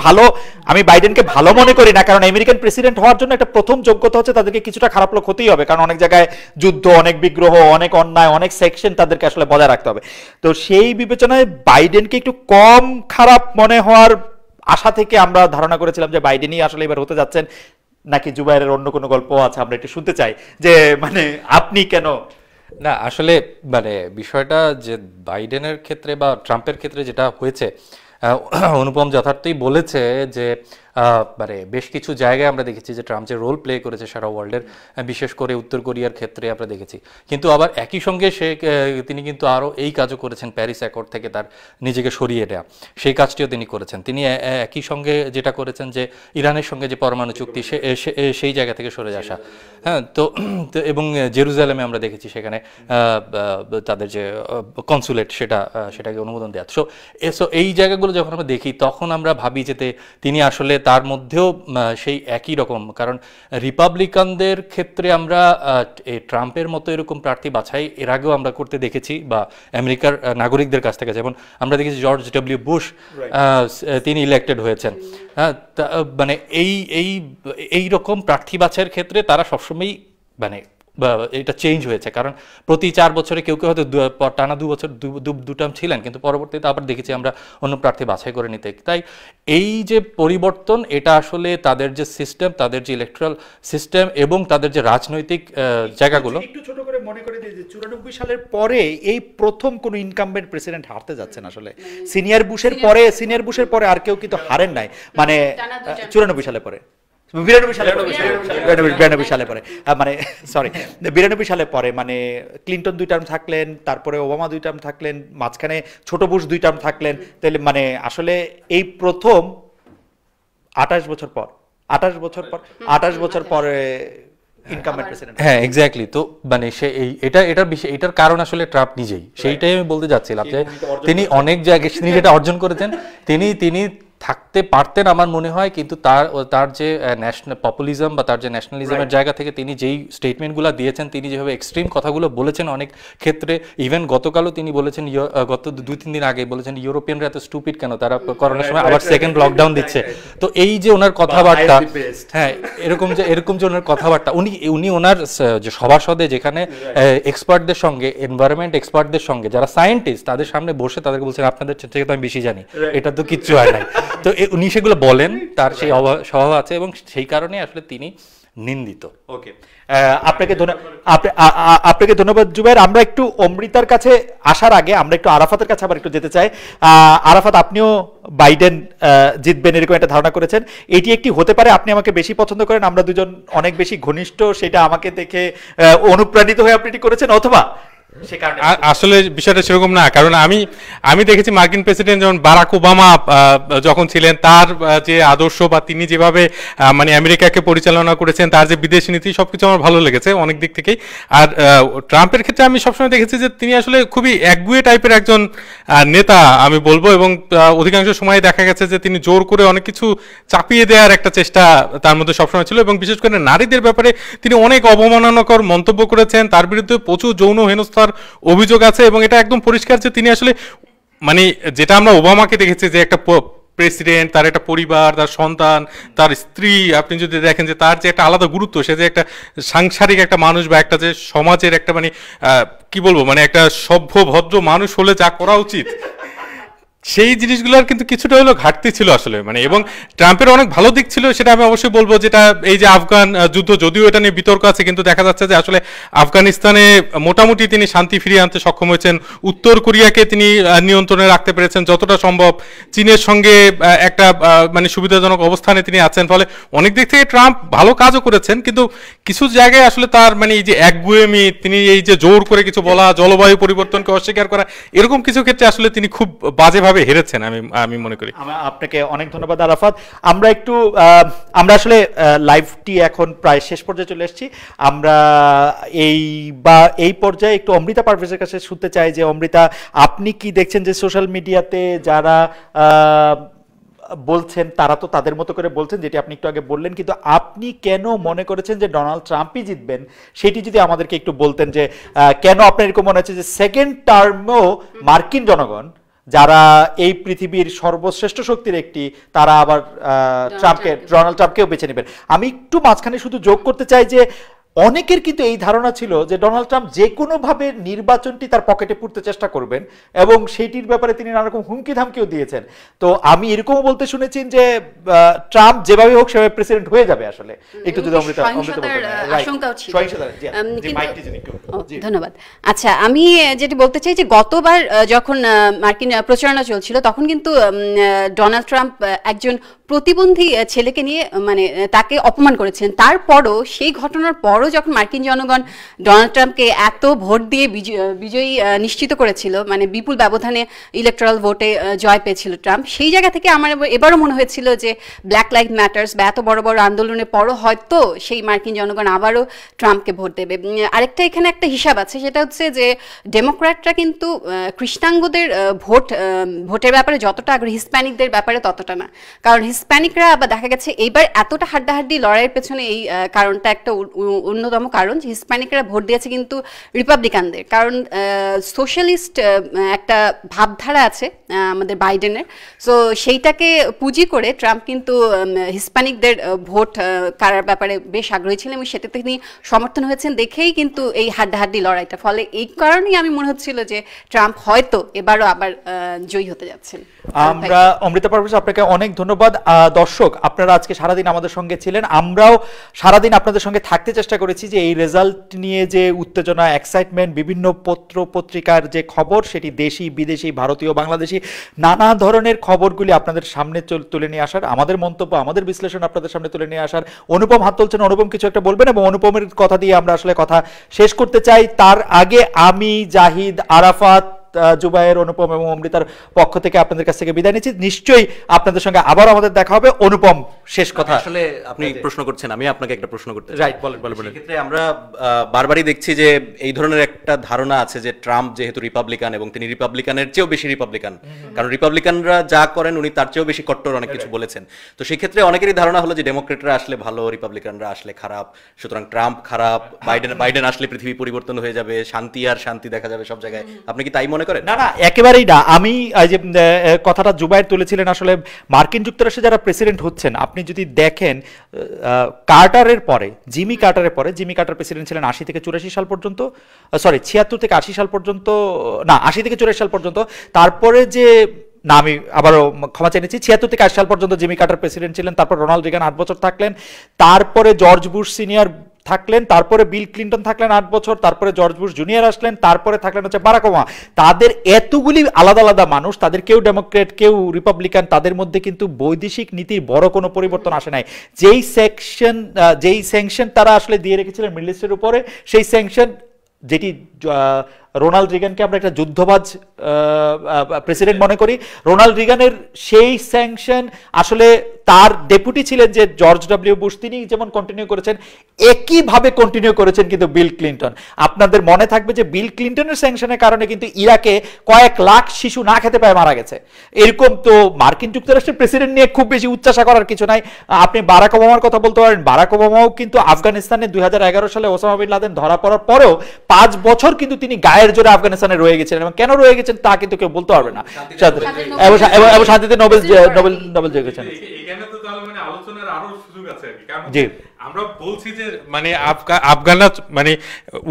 ভালো মনে করি না, কারণ আমেরিকান প্রেসিডেন্ট হওয়ার জন্য একটা প্রথম যোগ্যতা হচ্ছে তাদেরকে কিছুটা খারাপ লোক হতেই হবে, কারণ অনেক জায়গায় যুদ্ধ, অনেক বিগ্রহ, অনেক অন্যায়, অনেক সেকশন তাদেরকে আসলে বজায় রাখতে হবে। তো সেই বিবেচনায় বাইডেনকে একটু কম খারাপ মনে হওয়ার আশা থেকে আমরা ধারণা করেছিলাম যে বাইডেনই আসলে এবার হতে যাচ্ছেন, নাকি জুবাইরের অন্য কোনো গল্প আছে আমরা একটু শুনতে চাই যে আপনি কেন না আসলে মানে বিষয়টা যে বাইডেনের ক্ষেত্রে বা ট্রাম্পের ক্ষেত্রে যেটা হয়েছে অনুপম যথার্থই বলেছে যে মানে বেশ কিছু জায়গায় আমরা দেখেছি যে ট্রাম্প যে রোল প্লে করেছে সারা ওয়ার্ল্ডের বিশেষ করে উত্তর কোরিয়ার ক্ষেত্রে আমরা দেখেছি, কিন্তু আবার একই সঙ্গে তিনি কিন্তু আরও এই কাজও করেছেন, প্যারিস অ্যাকর্ড থেকে তার নিজেকে সরিয়ে নেওয়া সেই কাজটিও তিনি করেছেন। তিনি একই সঙ্গে যেটা করেছেন যে ইরানের সঙ্গে যে পরমাণু চুক্তি সেই জায়গা থেকে সরে আসা, হ্যাঁ তো এবং জেরুজালেমে আমরা দেখেছি সেখানে তাদের যে কনসুলেট সেটাকে অনুমোদন দেওয়া। সো এই জায়গাগুলো যখন আমরা দেখি তখন আমরা ভাবি যেতে তিনি আসলে তার মধ্যেও সেই একই রকম, কারণ রিপাবলিকানদের ক্ষেত্রে আমরা ট্রাম্পের মতো এরকম প্রার্থী বাছাই এর আগেও আমরা করতে দেখেছি বা আমেরিকার নাগরিকদের কাছ থেকে, যেমন আমরা দেখেছি জর্জ ডব্লিউ বুশ তিনি ইলেক্টেড হয়েছেন। হ্যাঁ মানে এই এই এই রকম প্রার্থী বাছাইয়ের ক্ষেত্রে তারা সবসময়ই মানে এটা চেঞ্জ হয়েছে, কারণ প্রতি 4 বছরে কেউ কেউ হয়তো টানা 2 বছর দুটাম ছিলেন, কিন্তু পরবর্তীতে আবার দেখেছি আমরা অন্য প্রার্থী বাছাই করে নিতে। তাই এই যে পরিবর্তন এটা আসলে তাদের যে সিস্টেম, তাদের যে ইলেকট্রাল সিস্টেম এবং তাদের যে রাজনৈতিক জায়গাগুলো, একটু ছোট করে মনে করে দিই যে 94 সালের পরে এই প্রথম কোনো ইনকামবেন্ট প্রেসিডেন্ট হারতে যাচ্ছেন। আসলে সিনিয়র বুশের পরে আর কেউ কিন্তু হারেন নাই, মানে 94 সালের পরে 92 সালের পরে মানে ক্লিন্টন 2 টার্ম থাকলেন, তারপরে ওবামা 2 টার্ম থাকলেন, মাঝখানে ছোট বুশ 2 টার্ম থাকলেন। তাহলে মানে আসলে এই প্রথম 28 বছর পরে ইনকামবেন্ট প্রেসিডেন্ট। হ্যাঁ এক্স্যাক্টলি। তো মানে এটার কারণ আসলে ট্রাম্প নিজেই, সেইটাই আমি বলতে যাচ্ছিলাম যে তিনি অনেক জায়গায় তিনি যেটা অর্জন করেছেন তিনি থাকতে পারতেন আমার মনে হয়, কিন্তু তার যে ন্যাশনাল পপুলিজম বা তার যে ন্যাশনালিজমের জায়গা থেকে তিনি যেই স্টেটমেন্টগুলো দিয়েছেন, তিনি যেভাবে এক্সট্রিম কথাগুলো বলেছেন অনেক ক্ষেত্রে, ইভেন গতকালও তিনি বলেছেন, গত 2-3 দিন আগে বলেছেন ইউরোপিয়ানরা এত স্টুপিড কেন, তারা করোনার সময় আবার সেকেন্ড লকডাউন দিচ্ছে। তো এই যে ওনার কথাবার্তা, হ্যাঁ এরকম যে ওনার কথাবার্তা, উনি ওনার যে সভাসদে যেখানে এক্সপার্টদের সঙ্গে, এনভায়রনমেন্ট এক্সপার্টদের সঙ্গে যারা সায়েন্টিস্ট তাদের সামনে বসে তাদেরকে বলছেন আপনাদের থেকে তো আমি বেশি জানি, এটা তো কিচ্ছু হয় নাই। তো উনি সেগুলো বলেন, তার সেই স্বভাব আছে এবং সেই কারণে আসলে তিনি নিন্দিত। ওকে, আপনাকে ধন্যবাদ জুবাইর। আমরা একটু অমৃতার কাছে আসার আগে আমরা একটু আরাফাতের কাছে আবার একটু যেতে চাই। আরাফাত, আপনিও বাইডেন জিতবেন এরকম একটা ধারণা করেছেন, এটি একটি হতে পারে। আপনি আমাকে বেশি পছন্দ করেন, আমরা দুজন অনেক বেশি ঘনিষ্ঠ, সেটা আমাকে দেখে অনুপ্রাণিত হয়ে আপনি এটি করেছেন, অথবা আসলে বিষয়টা সেরকম না। কারণ আমি দেখেছি মার্কিন প্রেসিডেন্ট যেমন বারাক ওবামা যখন ছিলেন, তার যে আদর্শ বা তিনি যেভাবে মানে আমেরিকাকে পরিচালনা করেছেন, তার যে বিদেশ নীতি, সবকিছু আমার ভালো লেগেছে অনেক দিক থেকেই। আর ট্রাম্পের ক্ষেত্রে আমি সবসময় দেখেছি যে তিনি আসলে খুবই একগুয়ে টাইপের একজন নেতা আমি বলবো, এবং অধিকাংশ সময় দেখা গেছে যে তিনি জোর করে অনেক কিছু চাপিয়ে দেওয়ার একটা চেষ্টা তার মধ্যে সবসময় ছিল, এবং বিশেষ করে নারীদের ব্যাপারে তিনি অনেক অবমাননাকর মন্তব্য করেছেন, তার বিরুদ্ধে প্রচুর যৌন হেনস্থার অভিযোগ আছে। এবং এটা একদম পরিষ্কার যে তিনি আসলে মানে যেটা আমরা ওবামাকে দেখেছি যে একটা প্রেসিডেন্ট, তার একটা পরিবার, তার সন্তান, তার স্ত্রী, আপনি যদি দেখেন যে তার যে একটা আলাদা গুরুত্ব, সে যে একটা সাংসারিক একটা মানুষ বা একটা যে সমাজের একটা মানে কি বলবো মানে একটা সভ্য ভদ্র মানুষ হলে যা করা উচিত, সেই জিনিসগুলোর কিন্তু কিছুটা হলো ঘাটতি ছিল আসলে মানে। এবং ট্রাম্পের অনেক ভালো দিক ছিল সেটা আমি অবশ্যই বলবো, যেটা এই যে আফগান যুদ্ধ, যদিও এটা নিয়ে বিতর্ক আছে, কিন্তু দেখা যাচ্ছে যে আসলে আফগানিস্তানে মোটামুটি তিনি শান্তি ফিরিয়ে আনতে সক্ষম হয়েছেন, উত্তর কোরিয়াকে তিনি নিয়ন্ত্রণে রাখতে পেরেছেন যতটা সম্ভব, চীনের সঙ্গে একটা মানে সুবিধাজনক অবস্থানে তিনি আছেন। ফলে অনেক দিক থেকে ট্রাম্প ভালো কাজও করেছেন, কিন্তু কিছু জায়গায় আসলে তার মানে এই যে একগুয়েমি, তিনি এই যে জোর করে কিছু বলা, জলবায়ু পরিবর্তনকে অস্বীকার করা, এরকম কিছু ক্ষেত্রে আসলে তিনি খুব বাজেভাবে হেরেছেন আমি মনে করি। আপনাকে অনেক ধন্যবাদ আরাফাত। আমরা আসলে লাইভটি এখন প্রায় শেষ পর্যায়ে চলে এসেছি। আমরা এই পর্যায়ে একটু অমৃতা পারভেজের কাছে শুনতে চাই যে অমৃতা, আপনি কি দেখছেন যে সোশ্যাল মিডিয়াতে যারা বলছেন তারা তো তাদের মতো করে বলছেন, যেটি আপনি একটু আগে বললেন, কিন্তু আপনি কেন মনে করেছেন যে ডোনাল্ড ট্রাম্পই জিতবেন, সেটি যদি আমাদেরকে একটু বলতেন যে কেন আপনার এরকম মনে হচ্ছে যে সেকেন্ড টার্মও মার্কিন জনগণ যারা এই পৃথিবীর সর্বশ্রেষ্ঠ শক্তির একটি, তারা আবার ডোনাল্ড ট্রাম্পকেও বেছে নেবেন। আমি একটু মাঝখানে শুধু যোগ করতে চাই যে অনেকের কিন্তু এই ধারণা ছিল যে ডোনাল্ড ট্রাম্প যে কোনো ভাবে নির্বাচনটি তার পকেটে পুরতে চেষ্টা করবেন এবং সেইটির ব্যাপারে তিনি নানা রকম হুমকি ধামকিও দিয়েছেন। তো আমি এরকমও বলতে শুনেছি যে ট্রাম্প যেভাবে হোক সেভাবে প্রেসিডেন্ট হয়ে যাবে। আসলে একটু যদি অমৃত আশঙ্কাও ছিল। ধন্যবাদ। আচ্ছা, আমি যেটি বলতে চাই যে গতবার যখন মার্কিন প্রচারণা চলছিল তখন কিন্তু ডোনাল্ড ট্রাম্প একজন প্রতিবন্ধী ছেলেকে নিয়ে মানে তাকে অপমান করেছিলেন। তারপরও সেই ঘটনার পরও যখন মার্কিন জনগণ ডোনাল্ড ট্রাম্পকে এত ভোট দিয়ে বিজয়ী নিশ্চিত করেছিল, মানে বিপুল ব্যবধানে ইলেকট্রাল ভোটে জয় পেয়েছিল ট্রাম্প, সেই জায়গা থেকে আমার এবারও মনে হয়েছিল যে ব্ল্যাক লাইভ ম্যাটার্স বা এত বড় বড় আন্দোলনের পরও হয়তো সেই মার্কিন জনগণ আবারও ট্রাম্পকে ভোট দেবে। আরেকটা এখানে একটা হিসাব আছে, সেটা হচ্ছে যে ডেমোক্র্যাটরা কিন্তু কৃষ্ণাঙ্গদের ভোটের ব্যাপারে যতটা আগ্রহী হিসপ্যানিকদের ব্যাপারে ততটা না, কারণ হিসপ্যানিকরা আবার দেখা গেছে এইবার এতটা হাড্ডাহাড্ডি লড়াইয়ের পেছনে এই কারণটা একটা অন্যতম কারণ। হিসপ্যানিকরা ভোট দিয়েছে কিন্তু রিপাবলিকানদের, কারণ সোশ্যালিস্ট একটা ভাবধারা আছে আমাদের বাইডেনের, সো সেইটাকে পুঁজি করে ট্রাম্প কিন্তু হিসপ্যানিকদের ভোট কারার ব্যাপারে বেশ আগ্রহী ছিলেন এবং সেটাতে তিনি সমর্থন হয়েছেন দেখেই কিন্তু এই হাড্ডাহাড্ডি লড়াইটা, ফলে এই কারণেই আমি মনে হচ্ছিল যে ট্রাম্প হয়তো এবারও আবার জয়ী হতে যাচ্ছেন। আমরা অমৃতা পারভেজ আপনাকে অনেক ধন্যবাদ। দর্শক, আপনারা আজকে সারাদিন আমাদের সঙ্গে ছিলেন, আমরাও সারাদিন আপনাদের সঙ্গে থাকতে চেষ্টা করেছি যে এই রেজাল্ট নিয়ে যে উত্তেজনা, এক্সাইটমেন্ট, বিভিন্ন পত্র পত্রিকার যে খবর সেটি দেশি বিদেশি ভারতীয় বাংলাদেশি নানা ধরনের খবরগুলি আপনাদের সামনে তুলে নিয়ে আসার, আমাদের মন্তব্য আমাদের বিশ্লেষণ আপনাদের সামনে তুলে নিয়ে আসার। অনুপম হাত তুলছেন, অনুপম কিছু একটা বলবেন এবং অনুপমের কথা দিয়ে আমরা আসলে কথা শেষ করতে চাই। তার আগে আমি জাহিদ, আরাফাত, জুবায়ের, অনুপম এবং অমৃতার পক্ষ থেকে আপনাদের কাছ থেকে বিদায় নিচ্ছি। নিশ্চয়ই আপনাদের সঙ্গে আবার আমাদের দেখা হবে। অনুপম, শেষ কথা। আসলে আপনি প্রশ্ন করছেন, আমি আপনাকে একটা প্রশ্ন করতে চাই। রাইট, বলেন বলেন। ক্ষেত্রে আমরা বারবারই দেখছি যে এই ধরনের একটা ধারণা আছে যে ট্রাম্প যেহেতু রিপাবলিকান এবং তিনি রিপাবলিকানের চেয়েও বেশি রিপাবলিকান, কারণ রিপাবলিকানরা যা করেন উনি তার চেয়েও বেশি কট্টর, অনেক কিছু বলেছেন। তো সেই ক্ষেত্রে অনেকেরই ধারণা হলো যে ডেমোক্রেটরা আসলে ভালো, রিপাবলিকানরা আসলে খারাপ, সুতরাং ট্রাম্প খারাপ, বাইডেন আসলে পৃথিবী পরিবর্তন হয়ে যাবে, শান্তি আর শান্তি দেখা যাবে সব জায়গায়। আপনি কি তাই মনে করেন? না না, একেবারেই না। আমি যে কথাটা জুবায়ের তুলেছিলেন, আসলে মার্কিন যুক্তরাষ্ট্রে যারা প্রেসিডেন্ট হচ্ছেন, আপনি যদি দেখেন কার্টারের পরে জিমি কার্টার প্রেসিডেন্ট ছিলেন 80 থেকে 84 সাল পর্যন্ত, সরি 76 থেকে 80 সাল পর্যন্ত, না 80 থেকে 84 সাল পর্যন্ত। তারপরে যে না, আমি আবারও ক্ষমা চেয়ে নিচ্ছি, 76 থেকে 80 সাল পর্যন্ত জিমি কার্টার প্রেসিডেন্ট ছিলেন। তারপর রোনাল্ড রিগন 8 বছর থাকলেন, তারপরে জর্জ বুশ সিনিয়র থাকলেন, তারপরে বিল ক্লিন্টন থাকলেন 8 বছর, তারপরে জর্জ বুশ জুনিয়র আসলেন, তারপরে থাকলেন হচ্ছে বারাক ওবামা। তাদের এতগুলি আলাদা আলাদা মানুষ, তাদের কেউ ডেমোক্রেট কেউ রিপাবলিকান, তাদের মধ্যে কিন্তু বৈদেশিক নীতির বড় কোনো পরিবর্তন আসে নাই। যেই স্যাংশন তারা আসলে দিয়ে রেখেছিলেন মিডল ইস্টের উপরে, সেই স্যাংশন যেটি রোনাল্ড রিগনকে আমরা একটা যুদ্ধবাজ প্রেসিডেন্ট মনে করি, রোনাল্ড রিগনের সেই স্যাংশন আসলে তার ডেপুটি ছিলেন যে জর্জ ডব্লিউ বুশ, তিনি যেমন কন্টিনিউ করেছেন একইভাবে কন্টিনিউ করেছেন কিন্তু বিল ক্লিন্টন। আপনাদের মনে থাকবে যে বিল ক্লিন্টনের স্যাংশনের কারণে কিন্তু ইরাকে কয়েক লাখ শিশু না খেতে পায় মারা গেছে। এরকম তো মার্কিন যুক্তরাষ্ট্রের প্রেসিডেন্ট নিয়ে খুব বেশি উচ্চাসা করার কিছু নাই। আপনি বারাক ওবামার কথা বলতে পারেন, বারাক ওবামাও কিন্তু আফগানিস্তানে 2011 সালে ওসামা বিন লাদেন ধরা পড়ার পরেও 5 বছর কিন্তু তিনি গায়ে জোরে আফগানিস্তানে রয়ে গেছেন এবং কেন রয়ে গেছেন তা কিন্তু কেউ বলতে পারবে না। এবং শান্তিতে নোবেল জয় করেছেন। আমরা বলছি যে মানে আফগানরা মানে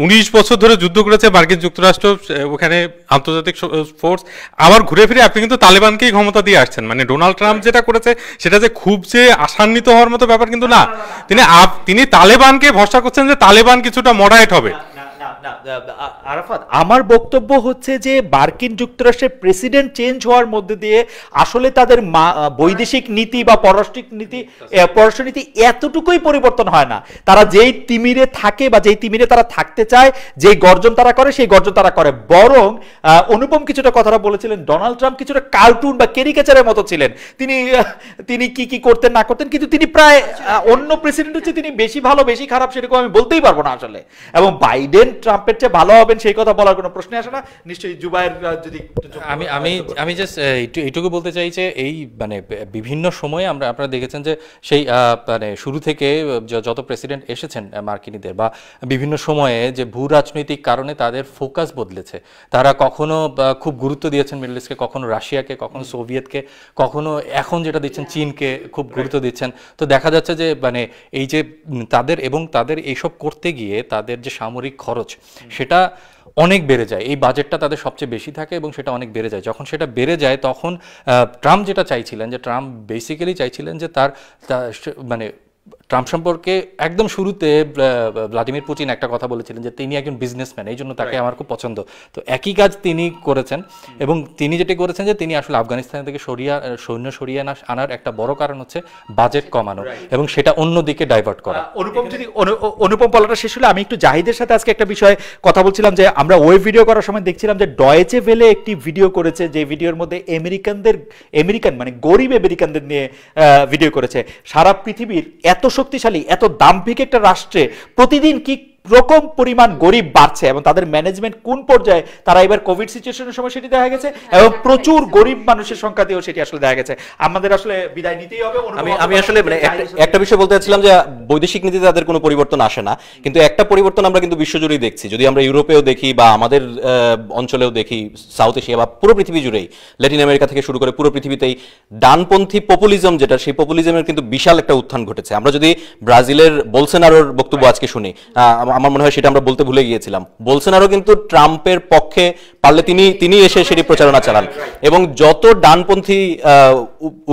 19 বছর ধরে যুদ্ধ করেছে মার্কিন যুক্তরাষ্ট্র, ওখানে আন্তর্জাতিক ফোর্স। আবার ঘুরে ফিরে আপনি কিন্তু তালেবানকেই ক্ষমতা দিয়ে আসছেন। মানে ডোনাল্ড ট্রাম্প যেটা করেছে সেটা যে খুব যে আশান্বিত হওয়ার মতো ব্যাপার কিন্তু না। তিনি তালেবানকে ভরসা করছেন যে তালেবান কিছুটা মডারেট হবে। আরাফাত, আমার বক্তব্য হচ্ছে যে মার্কিন যুক্তরাষ্ট্রের প্রেসিডেন্ট চেঞ্জ হওয়ার মধ্যে দিয়ে আসলে তাদের বৈদেশিক নীতি বা পররাষ্ট্রনীতি এতটুকুই পরিবর্তন হয় না। তারা যেই তিমিরে থাকে বা যেই তিমিরে তারা থাকতে চায়, যেই গর্জন তারা করে সেই গর্জন তারা করে। বরং অনুপম কিছুটা কথাটা বলেছিলেন, ডোনাল্ড ট্রাম্প কিছুটা কার্টুন বা ক্যারিকেচারের মতো ছিলেন। তিনি কি কি করতেন না করতেন, কিন্তু তিনি প্রায় অন্য প্রেসিডেন্ট হচ্ছে তিনি বেশি ভালো বেশি খারাপ সেরকম আমি বলতেই পারবো না আসলে। এবং বাইডেন ট্রাম্প ট্রাম্পের চেয়ে ভালো হবেন সেই কথা বলার কোনো প্রশ্ন আসে না নিশ্চয়ই। জুবায়ের যদি আমি আমি আমি জাস্ট এইটুকু বলতে চাই যে এই মানে বিভিন্ন সময়ে আমরা আপনারা দেখেছেন যে সেই মানে শুরু থেকে যত প্রেসিডেন্ট এসেছেন মার্কিনীদের বা বিভিন্ন সময়ে যে ভূ রাজনৈতিক কারণে তাদের ফোকাস বদলেছে, তারা কখনো খুব গুরুত্ব দিয়েছেন মিডল ইস্টকে, কখনো রাশিয়াকে, কখনো সোভিয়েতকে, কখনো এখন যেটা দিচ্ছেন চীনকে খুব গুরুত্ব দিচ্ছেন। তো দেখা যাচ্ছে যে মানে এই যে তাদের এবং তাদের এইসব করতে গিয়ে তাদের যে সামরিক খরচ সেটা অনেক বেড়ে যায়, এই বাজেটটা তাদের সবচেয়ে বেশি থাকে এবং সেটা অনেক বেড়ে যায়। যখন সেটা বেড়ে যায় তখন ট্রাম্প যেটা চাইছিলেন যে ট্রাম্প বেসিক্যালি চাইছিলেন যে তার মানে ট্রাম্প সম্পর্কে একদম শুরুতে ভ্লাদিমির পুতিন একটা কথা বলেছিলেন যে তিনি একজন বিজনেসম্যান, এই জন্য তাকে আমার খুব পছন্দ। তো একই কাজ তিনি করেছেন এবং তিনি যেটা করেছেন যে তিনি আসলে আফগানিস্তান থেকে সৈন্য সরিয়ে আনার একটা বড় কারণ হচ্ছে বাজেট কমানো এবং সেটা অন্যদিকে ডাইভার্ট করা। অনুপম বলাটা শেষ হলে আমি একটু জাহিদের সাথে আজকে একটা বিষয়ে কথা বলছিলাম যে আমরা ওই ভিডিও করার সময় দেখছিলাম যে ডয়েচে ভেলে একটি ভিডিও করেছে, যে ভিডিওর মধ্যে আমেরিকান মানে গরিব আমেরিকানদের নিয়ে ভিডিও করেছে। সারা পৃথিবীর এত শক্তিশালী এত দাম্ভিক একটা রাষ্ট্রে প্রতিদিন কি রকম পরিমাণ গরিব বাড়ছে এবং তাদের ম্যানেজমেন্ট কোন পর্যায়ে, তারা এবার কোভিড সিচুয়েশনের সময় সেটি দেখা গেছে এবং প্রচুর গরিব মানুষের সংখ্যা দিয়েও সেটি আসলে দেখা গেছে। আমাদের আসলে বিদায় নিতেই হবে। আমি আসলে মানে একটা বিষয় বলতে চাচ্ছিলাম যে বৈদেশিক নীতিতে তাদের কোনো পরিবর্তন আসে না, কিন্তু একটা পরিবর্তন আমরা কিন্তু বিশ্বজুড়েই দেখছি। যদি আমরা ইউরোপেও দেখি বা আমাদের অঞ্চলেও দেখি, সাউথ এশিয়া বা পুরো পৃথিবী জুড়েই, ল্যাটিন আমেরিকা থেকে শুরু করে পুরো পৃথিবীতেই ডানপন্থী পপুলিজম যেটা, সেই পপুলিজমের কিন্তু বিশাল একটা উত্থান ঘটেছে। আমরা যদি ব্রাজিলের বোলসেনারোর বক্তব্য আজকে শুনি, আমার মনে হয় সেটা আমরা বলতে ভুলে গিয়েছিলাম, বোলসেনারো কিন্তু ট্রাম্পের পক্ষে পারলে তিনি এসে সেটি প্রচারণা চালান। এবং যত ডানপন্থী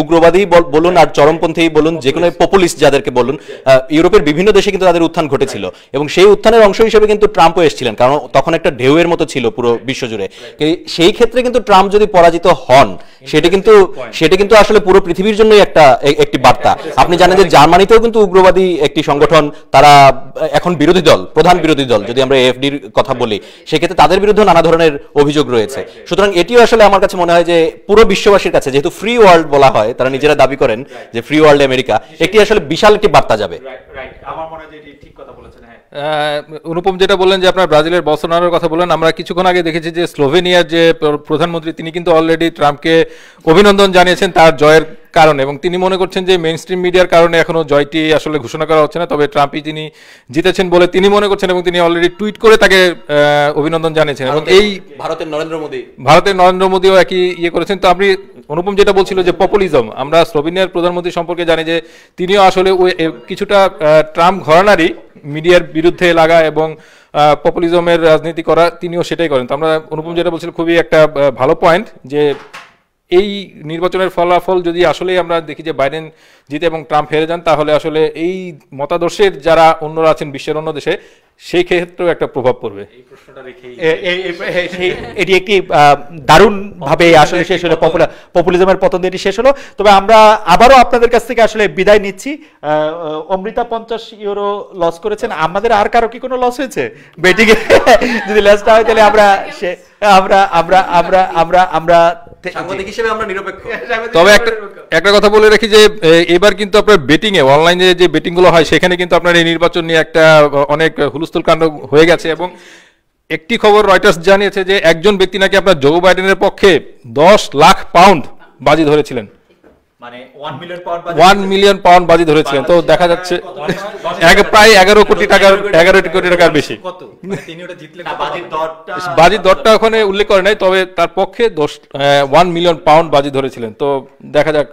উগ্রবাদী বলুন আর চরমপন্থী বলুন, যে কোনো পপুলিস্ট যাদেরকে বলুন, ইউরোপের বিভিন্ন দেশে কিন্তু তাদের উত্থান ঘটেছিল এবং সেই উত্থানের অংশ হিসেবে কিন্তু ট্রাম্পও এসেছিলেন, কারণ তখন একটা ঢেউয়ের মতো ছিল পুরো বিশ্বজুড়ে। সেই ক্ষেত্রে কিন্তু ট্রাম্প যদি পরাজিত হন, সেটা কিন্তু আসলে পুরো পৃথিবীর জন্যই একটি বার্তা। আপনি জানেন যে জার্মানিতেও কিন্তু উগ্রবাদী একটি সংগঠন, তারা এখন বিরোধী দল, প্রধান বিরোধী দল, যদি আমরা এএফডির কথা বলি, সেক্ষেত্রে তাদের বিরুদ্ধে নানা ধরনের অভিযোগ রয়েছে। সুতরাং এটিও আসলে আমার কাছে মনে হয় যে পুরো বিশ্ববাসীর কাছে, যেহেতু ফ্রি ওয়ার্ল্ড বলা হয়, তারা নিজেরা দাবি করেন যে ফ্রি ওয়ার্ল্ড আমেরিকা, একটি আসলে বিশাল একটি বার্তা যাবে। আমার মনে হয় যে ঠিক কথা বলেছেন। অনুপম যেটা বললেন যে আপনার ব্রাজিলের বলসোনারোর কথা বলেন, আমরা কিছুক্ষণ আগে দেখেছি যে স্লোভেনিয়ার যে প্রধানমন্ত্রী তিনি কিন্তু অলরেডি ট্রাম্পকে অভিনন্দন জানিয়েছেন তার জয়ের কারণে এবং তিনি মনে করছেন যে মেইনস্ট্রিম মিডিয়ার কারণে এখনো জয়টি আসলে ঘোষণা করা হচ্ছে না, তবে ট্রাম্পই তিনি জিতেছেন বলে তিনি মনে করছেন এবং তিনি অলরেডি টুইট করে তাকে অভিনন্দন জানিয়েছেন। এবং এই ভারতের নরেন্দ্র মোদীও একই ইয়ে করেছেন। তো আপনি অনুপম যেটা বলছিল যে পপুলিজম, আমরা স্লোভেনিয়ার প্রধানমন্ত্রী সম্পর্কে জানি যে তিনিও আসলে ওই কিছুটা ট্রাম্প ঘরানারই, মিডিয়ার বিরুদ্ধে লাগা এবং পপুলিজমের রাজনীতি করা তিনিও সেটাই করেন। তো আমরা অনুপম যেটা বলছিল খুবই একটা ভালো পয়েন্ট, যে এই নির্বাচনের ফলাফল যদি আসলে আমরা দেখি যে বাইডেন জিতে এবং ট্রাম্প হেরে যান, তাহলে আসলে এই মতাদর্শের যারা অন্যরা আছেন বিশ্বের অন্য দেশে, সেই ক্ষেত্রেও একটা প্রভাব পড়বে। এই প্রশ্নটা রেখে এটি একটি দারুণ ভাবে আসলে শেষ হলো, পপুলিজমের পতন এটি শেষ হলো। তবে আমরা আবারও আপনাদের কাছ থেকে আসলে বিদায় নিচ্ছি। অমৃতা 50 ইউরো লস করেছেন। আমাদের আর কারো কি কোনো লস হয়েছে বেটিংয়ে? যদি লস না হয় তাহলে আমরা সাংবাদিক হিসেবে আমরা নিরপেক্ষ। তবে একটা কথা বলে রাখি যে এবার কিন্তু আপনার বেটিংয়ে, অনলাইনে যে বেটিংগুলো হয় সেখানে কিন্তু আপনার এই নির্বাচন নিয়ে একটা অনেক হুলস্থুল কাণ্ড হয়ে গেছে এবং একটি খবর রয়টার্স জানিয়েছে যে একজন ব্যক্তি নাকি আপনার জো বাইডেনের পক্ষে 10 লাখ পাউন্ড বাজি ধরেছিলেন, মানে 1 মিলিয়ন পাউন্ড বাজি ধরেছিলেন। তো দেখা যাচ্ছে প্রায় 11 কোটি টাকার বেশি। বাজির দরটা ওখানে উল্লেখ করে নাই, তবে তার পক্ষে 1 মিলিয়ন পাউন্ড বাজি ধরেছিলেন। তো দেখা যাক,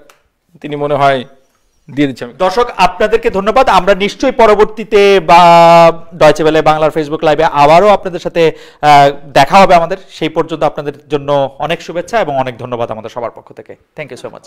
তিনি মনে হয় দিয়ে দিচ্ছি। দর্শক আপনাদেরকে ধন্যবাদ। আমরা নিশ্চয়ই পরবর্তীতে বা ডয়চে ভেলে বাংলার ফেসবুক লাইভে আবারও আপনাদের সাথে দেখা হবে আমাদের। সেই পর্যন্ত আপনাদের জন্য অনেক শুভেচ্ছা এবং অনেক ধন্যবাদ আমাদের সবার পক্ষ থেকে। Thank you so much.